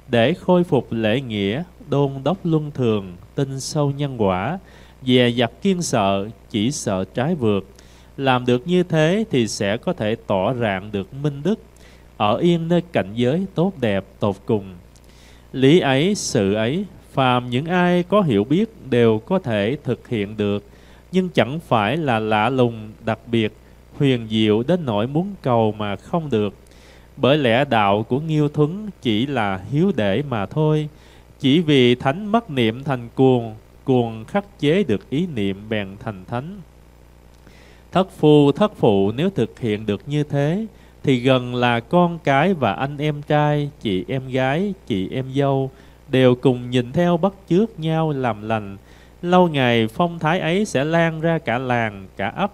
để khôi phục lễ nghĩa, đôn đốc luân thường, tin sâu nhân quả, dè dặt kiên sợ, chỉ sợ trái vượt. Làm được như thế thì sẽ có thể tỏ rạng được minh đức, ở yên nơi cảnh giới tốt đẹp tột cùng. Lý ấy, sự ấy, phàm những ai có hiểu biết đều có thể thực hiện được, nhưng chẳng phải là lạ lùng, đặc biệt, huyền diệu đến nỗi muốn cầu mà không được. Bởi lẽ đạo của Nghiêu Thuấn chỉ là hiếu để mà thôi. Chỉ vì thánh mắc niệm thành cuồng, cuồng khắc chế được ý niệm bèn thành thánh. Thất phu thất phụ nếu thực hiện được như thế thì gần là con cái và anh em trai, chị em gái, chị em dâu đều cùng nhìn theo bắt chước nhau làm lành. Lâu ngày phong thái ấy sẽ lan ra cả làng, cả ấp.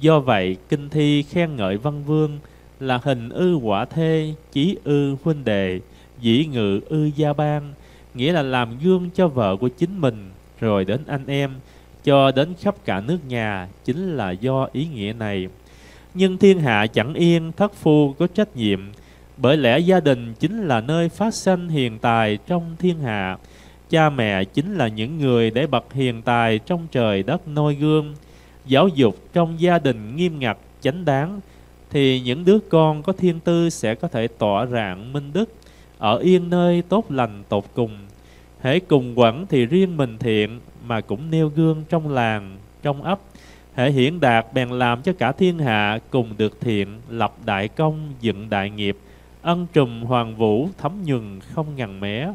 Do vậy kinh thi khen ngợi Văn Vương là hình ư quả thê, chí ư huynh đệ, dĩ ngự ư gia bang, nghĩa là làm gương cho vợ của chính mình, rồi đến anh em, cho đến khắp cả nước nhà, chính là do ý nghĩa này. Nhưng thiên hạ chẳng yên, thất phu có trách nhiệm, bởi lẽ gia đình chính là nơi phát sanh hiền tài trong thiên hạ. Cha mẹ chính là những người để bậc hiền tài trong trời đất noi gương. Giáo dục trong gia đình nghiêm ngặt, chánh đáng, thì những đứa con có thiên tư sẽ có thể tỏa rạng minh đức, ở yên nơi tốt lành tột cùng. Hễ cùng quẩn thì riêng mình thiện, mà cũng nêu gương trong làng, trong ấp. Hễ hiển đạt bèn làm cho cả thiên hạ cùng được thiện, lập đại công, dựng đại nghiệp, ân trùm hoàng vũ, thấm nhuần không ngần mé.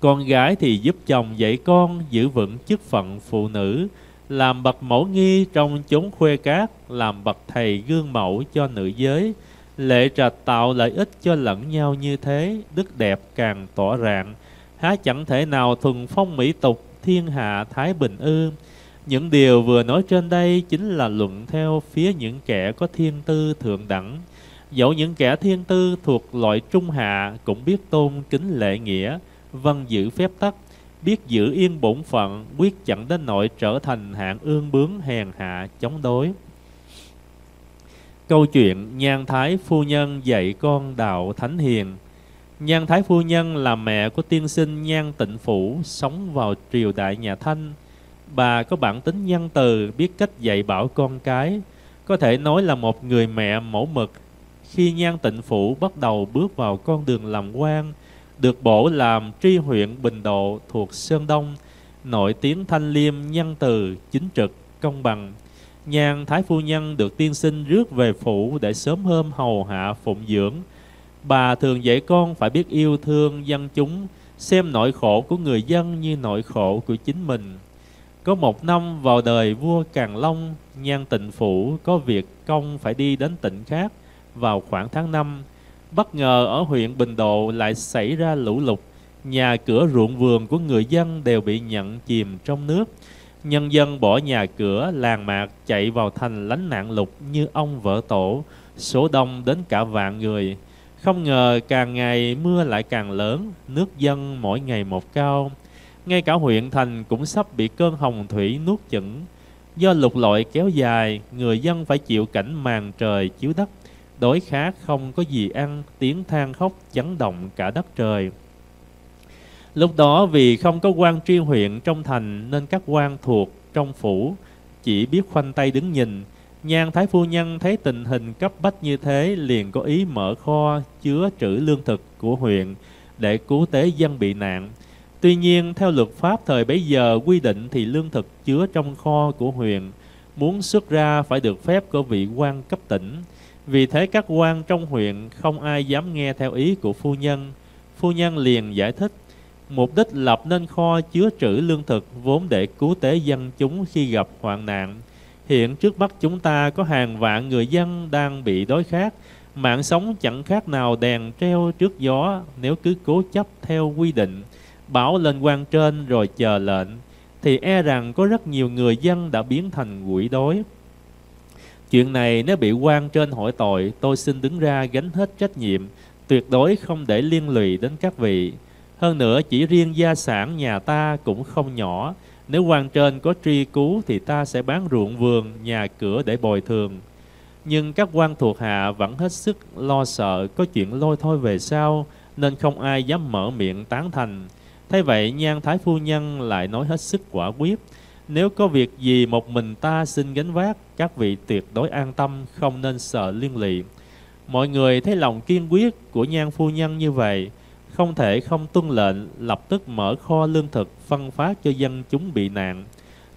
Con gái thì giúp chồng dạy con, giữ vững chức phận phụ nữ, làm bậc mẫu nghi trong chốn khuê cát, làm bậc thầy gương mẫu cho nữ giới. Lệ trạch tạo lợi ích cho lẫn nhau như thế, đức đẹp càng tỏ rạng. Há chẳng thể nào thuần phong mỹ tục, thiên hạ thái bình ư? Những điều vừa nói trên đây chính là luận theo phía những kẻ có thiên tư thượng đẳng. Dẫu những kẻ thiên tư thuộc loại trung hạ cũng biết tôn kính lễ nghĩa, vâng giữ phép tắc, biết giữ yên bổn phận, quyết chẳng đến nỗi trở thành hạng ương bướng hèn hạ chống đối. Câu chuyện Nhan Thái Phu Nhân dạy con đạo thánh hiền. Nhan Thái Phu Nhân là mẹ của tiên sinh Nhan Tịnh Phủ, sống vào triều đại nhà Thanh. Bà có bản tính nhân từ, biết cách dạy bảo con cái, có thể nói là một người mẹ mẫu mực. Khi Nhan Tịnh Phủ bắt đầu bước vào con đường làm quan, được bổ làm tri huyện Bình Độ thuộc Sơn Đông, nổi tiếng thanh liêm, nhân từ, chính trực, công bằng. Nhan Thái Phu Nhân được tiên sinh rước về phủ để sớm hôm hầu hạ phụng dưỡng. Bà thường dạy con phải biết yêu thương dân chúng, xem nỗi khổ của người dân như nỗi khổ của chính mình. Có một năm vào đời vua Càn Long, Nhan Tịnh Phủ có việc công phải đi đến tỉnh khác vào khoảng tháng 5. Bất ngờ ở huyện Bình Độ lại xảy ra lũ lụt, nhà cửa ruộng vườn của người dân đều bị nhận chìm trong nước. Nhân dân bỏ nhà cửa, làng mạc chạy vào thành lánh nạn lụt như ông vỡ tổ, số đông đến cả vạn người. Không ngờ càng ngày mưa lại càng lớn, nước dâng mỗi ngày một cao. Ngay cả huyện thành cũng sắp bị cơn hồng thủy nuốt chửng. Do lục lọi kéo dài, người dân phải chịu cảnh màn trời chiếu đất, đói khát không có gì ăn, tiếng than khóc chấn động cả đất trời. Lúc đó vì không có quan tri huyện trong thành nên các quan thuộc trong phủ chỉ biết khoanh tay đứng nhìn. Nhan Thái Phu Nhân thấy tình hình cấp bách như thế liền có ý mở kho chứa trữ lương thực của huyện để cứu tế dân bị nạn. Tuy nhiên theo luật pháp thời bấy giờ quy định thì lương thực chứa trong kho của huyện muốn xuất ra phải được phép của vị quan cấp tỉnh. Vì thế các quan trong huyện không ai dám nghe theo ý của phu nhân. Phu nhân liền giải thích mục đích lập nên kho chứa trữ lương thực vốn để cứu tế dân chúng khi gặp hoạn nạn. Hiện trước mắt chúng ta có hàng vạn người dân đang bị đói khát, mạng sống chẳng khác nào đèn treo trước gió. Nếu cứ cố chấp theo quy định, báo lên quan trên rồi chờ lệnh, thì e rằng có rất nhiều người dân đã biến thành quỷ đói. Chuyện này nếu bị quan trên hỏi tội, tôi xin đứng ra gánh hết trách nhiệm, tuyệt đối không để liên lụy đến các vị. Hơn nữa chỉ riêng gia sản nhà ta cũng không nhỏ, Nếu quan trên có truy cứu thì ta sẽ bán ruộng vườn, nhà cửa để bồi thường. Nhưng các quan thuộc hạ vẫn hết sức lo sợ có chuyện lôi thôi về sau, nên không ai dám mở miệng tán thành. Thế vậy Nhan Thái Phu Nhân lại nói hết sức quả quyết: nếu có việc gì một mình ta xin gánh vác, các vị tuyệt đối an tâm, không nên sợ liên lụy. Mọi người thấy lòng kiên quyết của Nhan Phu Nhân như vậy, không thể không tuân lệnh, lập tức mở kho lương thực phân phát cho dân chúng bị nạn.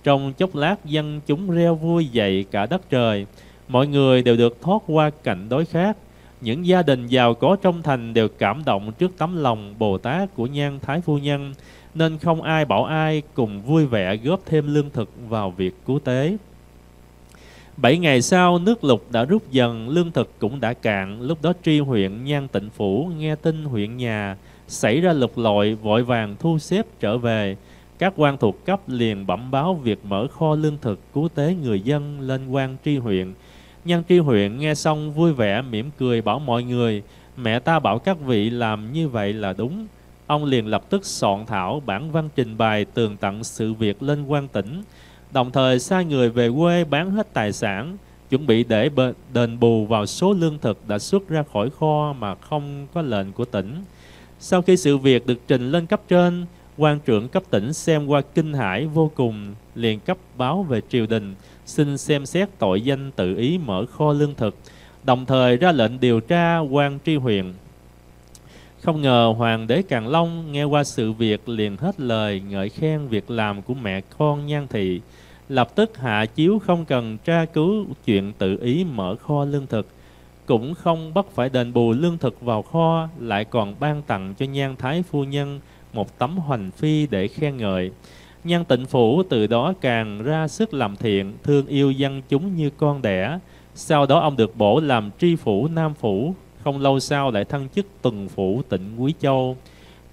Trong chốc lát dân chúng reo vui dậy cả đất trời, mọi người đều được thoát qua cảnh đói khát. Những gia đình giàu có trong thành đều cảm động trước tấm lòng Bồ Tát của Nhan Thái Phu Nhân, nên không ai bảo ai, cùng vui vẻ góp thêm lương thực vào việc cứu tế. 7 ngày sau, nước lục đã rút dần, lương thực cũng đã cạn. Lúc đó tri huyện Nhan Tịnh Phủ nghe tin huyện nhà xảy ra lục lọi, vội vàng thu xếp trở về. Các quan thuộc cấp liền bẩm báo việc mở kho lương thực cứu tế người dân lên quan tri huyện. Nhan tri huyện nghe xong vui vẻ mỉm cười bảo mọi người: mẹ ta bảo các vị làm như vậy là đúng. Ông liền lập tức soạn thảo bản văn trình bày tường tận sự việc lên quan tỉnh, đồng thời sai người về quê bán hết tài sản, chuẩn bị để đền bù vào số lương thực đã xuất ra khỏi kho mà không có lệnh của tỉnh. Sau khi sự việc được trình lên cấp trên, quan trưởng cấp tỉnh xem qua kinh hãi vô cùng, liền cấp báo về triều đình, xin xem xét tội danh tự ý mở kho lương thực, đồng thời ra lệnh điều tra quan tri huyện. Không ngờ Hoàng đế Càn Long nghe qua sự việc liền hết lời ngợi khen việc làm của mẹ con Nhan thị, lập tức hạ chiếu không cần tra cứu chuyện tự ý mở kho lương thực, cũng không bắt phải đền bù lương thực vào kho, lại còn ban tặng cho Nhan Thái Phu Nhân một tấm hoành phi để khen ngợi. Nhan Tịnh Phủ từ đó càng ra sức làm thiện, thương yêu dân chúng như con đẻ. Sau đó ông được bổ làm tri phủ Nam Phủ, không lâu sau lại thăng chức tuần phủ tỉnh Quý Châu.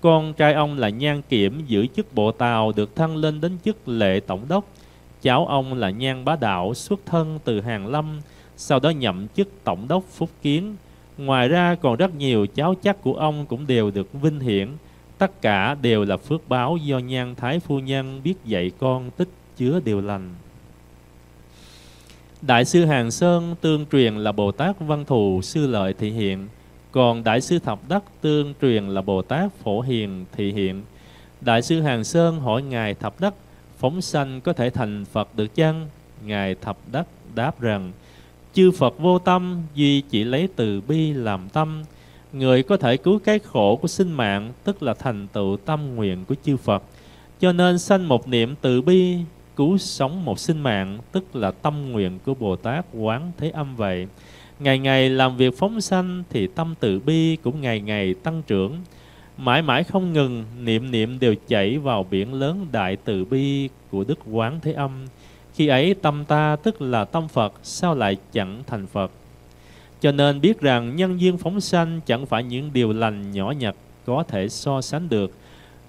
Con trai ông là Nhan Kiểm giữ chức bộ tàu, được thăng lên đến chức lệ tổng đốc. Cháu ông là Nhan Bá Đạo xuất thân từ Hàn Lâm, sau đó nhậm chức tổng đốc Phúc Kiến. Ngoài ra còn rất nhiều cháu chắc của ông cũng đều được vinh hiển. Tất cả đều là phước báo do Nhan Thái Phu Nhân biết dạy con tích chứa điều lành. Đại sư Hàng Sơn tương truyền là Bồ Tát Văn Thù Sư Lợi Thị Hiện, còn Đại sư Thập Đắc tương truyền là Bồ Tát Phổ Hiền Thị Hiện. Đại sư Hàng Sơn hỏi Ngài Thập Đắc: phóng sanh có thể thành Phật được chăng? Ngài Thập Đắc đáp rằng: chư Phật vô tâm, duy chỉ lấy từ bi làm tâm. Người có thể cứu cái khổ của sinh mạng, tức là thành tựu tâm nguyện của chư Phật. Cho nên sanh một niệm từ bi, cứu sống một sinh mạng, tức là tâm nguyện của Bồ Tát Quán Thế Âm vậy. Ngày ngày làm việc phóng sanh thì tâm từ bi cũng ngày ngày tăng trưởng, mãi mãi không ngừng, niệm niệm đều chảy vào biển lớn đại từ bi của Đức Quán Thế Âm. Khi ấy tâm ta, tức là tâm Phật, sao lại chẳng thành Phật? Cho nên biết rằng nhân duyên phóng sanh chẳng phải những điều lành nhỏ nhặt có thể so sánh được.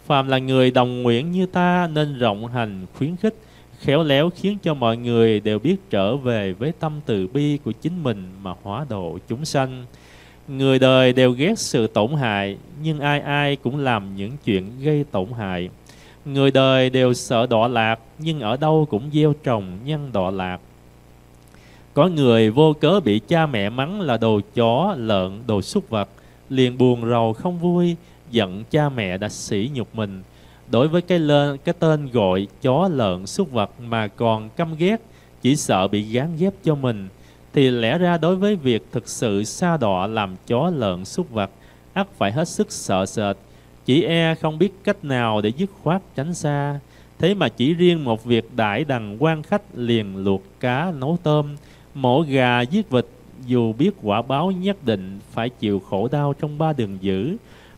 Phàm là người đồng nguyện như ta nên rộng hành khuyến khích, khéo léo khiến cho mọi người đều biết trở về với tâm từ bi của chính mình mà hóa độ chúng sanh. Người đời đều ghét sự tổn hại, nhưng ai ai cũng làm những chuyện gây tổn hại. Người đời đều sợ đọa lạc, nhưng ở đâu cũng gieo trồng nhân đọa lạc. Có người vô cớ bị cha mẹ mắng là đồ chó, lợn, đồ súc vật, liền buồn rầu không vui, giận cha mẹ đã sỉ nhục mình. Đối với cái tên gọi chó, lợn, súc vật mà còn căm ghét, chỉ sợ bị gán ghép cho mình, thì lẽ ra đối với việc thực sự sa đọa làm chó, lợn, súc vật, ắt phải hết sức sợ sệt, chỉ e không biết cách nào để dứt khoát tránh xa. Thế mà chỉ riêng một việc đãi đằng quan khách liền luộc cá, nấu tôm, mổ gà, giết vịt, dù biết quả báo nhất định phải chịu khổ đau trong 3 đường dữ,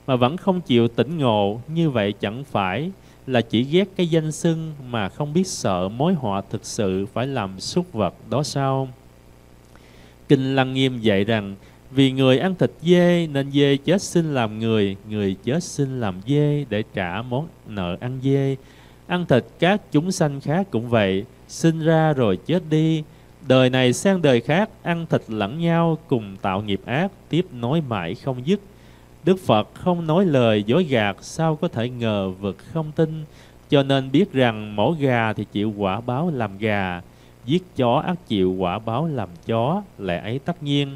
mà vẫn không chịu tỉnh ngộ. Như vậy chẳng phải là chỉ ghét cái danh xưng mà không biết sợ mối họa thực sự phải làm súc vật đó sao? Kinh Lăng Nghiêm dạy rằng: vì người ăn thịt dê nên dê chết xin làm người, người chết xin làm dê để trả món nợ ăn dê. Ăn thịt các chúng sanh khác cũng vậy, sinh ra rồi chết đi, đời này sang đời khác ăn thịt lẫn nhau, cùng tạo nghiệp ác tiếp nối mãi không dứt. Đức Phật không nói lời dối gạt, sao có thể ngờ vực không tin, Cho nên biết rằng mổ gà thì chịu quả báo làm gà, giết chó ắt chịu quả báo làm chó, lẽ ấy tất nhiên.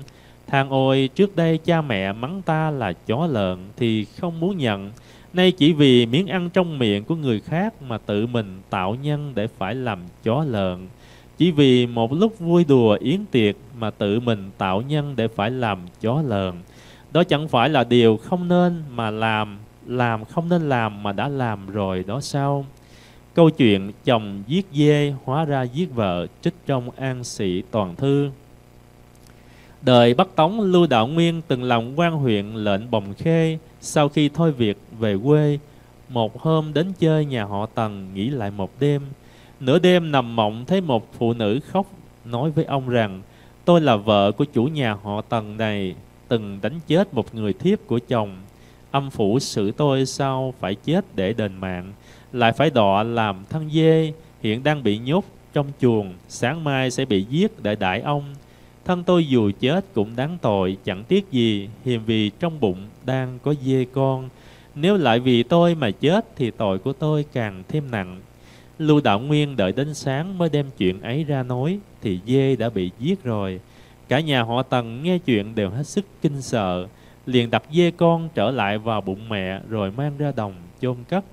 Than ôi, trước đây cha mẹ mắng ta là chó lợn thì không muốn nhận, nay chỉ vì miếng ăn trong miệng của người khác mà tự mình tạo nhân để phải làm chó lợn, chỉ vì một lúc vui đùa yến tiệc mà tự mình tạo nhân để phải làm chó lợn. Đó chẳng phải là điều không nên mà làm không nên làm mà đã làm rồi đó sao? Câu chuyện chồng giết dê hóa ra giết vợ, trích trong An Sĩ Toàn Thư. Đời Bắc Tống, Lưu Đạo Nguyên từng làm quan huyện lệnh Bồng Khê. Sau khi thôi việc về quê, một hôm đến chơi nhà họ Tần, nghỉ lại một đêm. Nửa đêm nằm mộng thấy một phụ nữ khóc, nói với ông rằng: tôi là vợ của chủ nhà họ Tần này, từng đánh chết một người thiếp của chồng. Âm phủ xử tôi sao phải chết để đền mạng, lại phải đọa làm thân dê, hiện đang bị nhốt trong chuồng, sáng mai sẽ bị giết để đãi ông. Thân tôi dù chết cũng đáng tội, chẳng tiếc gì, hiềm vì trong bụng đang có dê con. Nếu lại vì tôi mà chết thì tội của tôi càng thêm nặng. Lưu Đạo Nguyên đợi đến sáng mới đem chuyện ấy ra nói, thì dê đã bị giết rồi. Cả nhà họ Tần nghe chuyện đều hết sức kinh sợ, liền đặt dê con trở lại vào bụng mẹ rồi mang ra đồng chôn cất.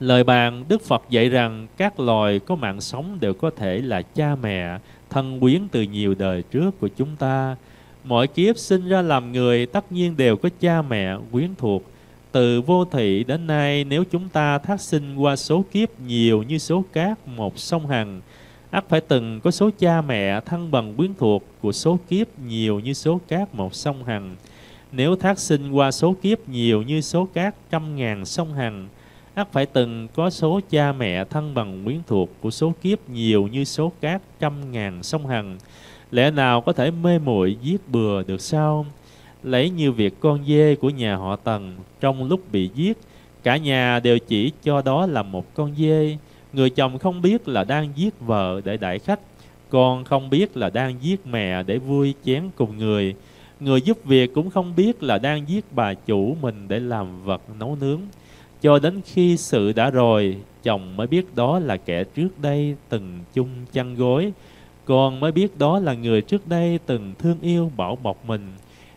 Lời bàn, Đức Phật dạy rằng các loài có mạng sống đều có thể là cha mẹ, thân quyến từ nhiều đời trước của chúng ta. Mọi kiếp sinh ra làm người tất nhiên đều có cha mẹ quyến thuộc. Từ vô thị đến nay, nếu chúng ta thác sinh qua số kiếp nhiều như số cát một sông Hằng, ắt phải từng có số cha mẹ thân bằng quyến thuộc của số kiếp nhiều như số cát một sông Hằng. Nếu thác sinh qua số kiếp nhiều như số cát trăm ngàn sông Hằng, ắt phải từng có số cha mẹ thân bằng quyến thuộc của số kiếp nhiều như số cát trăm ngàn sông Hằng. Lẽ nào có thể mê muội giết bừa được sao? Lấy như việc con dê của nhà họ Tần, trong lúc bị giết, cả nhà đều chỉ cho đó là một con dê. Người chồng không biết là đang giết vợ để đãi khách, con không biết là đang giết mẹ để vui chén cùng người, người giúp việc cũng không biết là đang giết bà chủ mình để làm vật nấu nướng. Cho đến khi sự đã rồi, chồng mới biết đó là kẻ trước đây từng chung chăn gối, con mới biết đó là người trước đây từng thương yêu bảo bọc mình,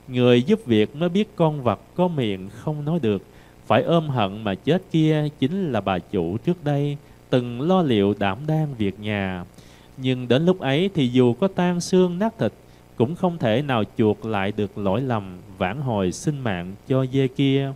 người giúp việc mới biết con vật có miệng không nói được, phải ôm hận mà chết kia chính là bà chủ trước đây từng lo liệu đảm đang việc nhà. Nhưng đến lúc ấy thì dù có tan xương nát thịt cũng không thể nào chuộc lại được lỗi lầm, vãn hồi sinh mạng cho dê kia.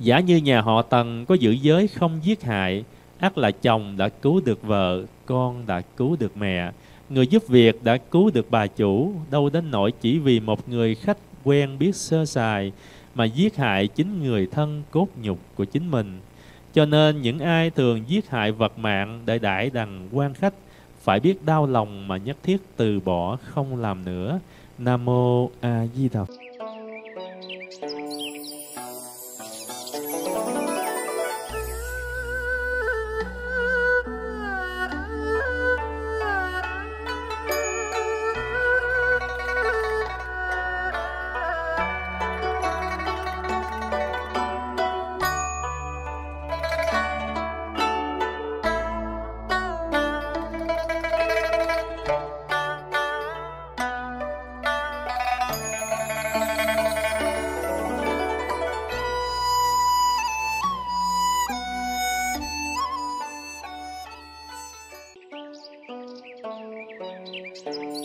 Giả như nhà họ Tần có giữ giới không giết hại, ắt là chồng đã cứu được vợ, con đã cứu được mẹ, người giúp việc đã cứu được bà chủ, đâu đến nỗi chỉ vì một người khách quen biết sơ sài mà giết hại chính người thân cốt nhục của chính mình. Cho nên những ai thường giết hại vật mạng để đãi đằng quan khách phải biết đau lòng mà nhất thiết từ bỏ không làm nữa. Nam Mô A Di Đà Phật.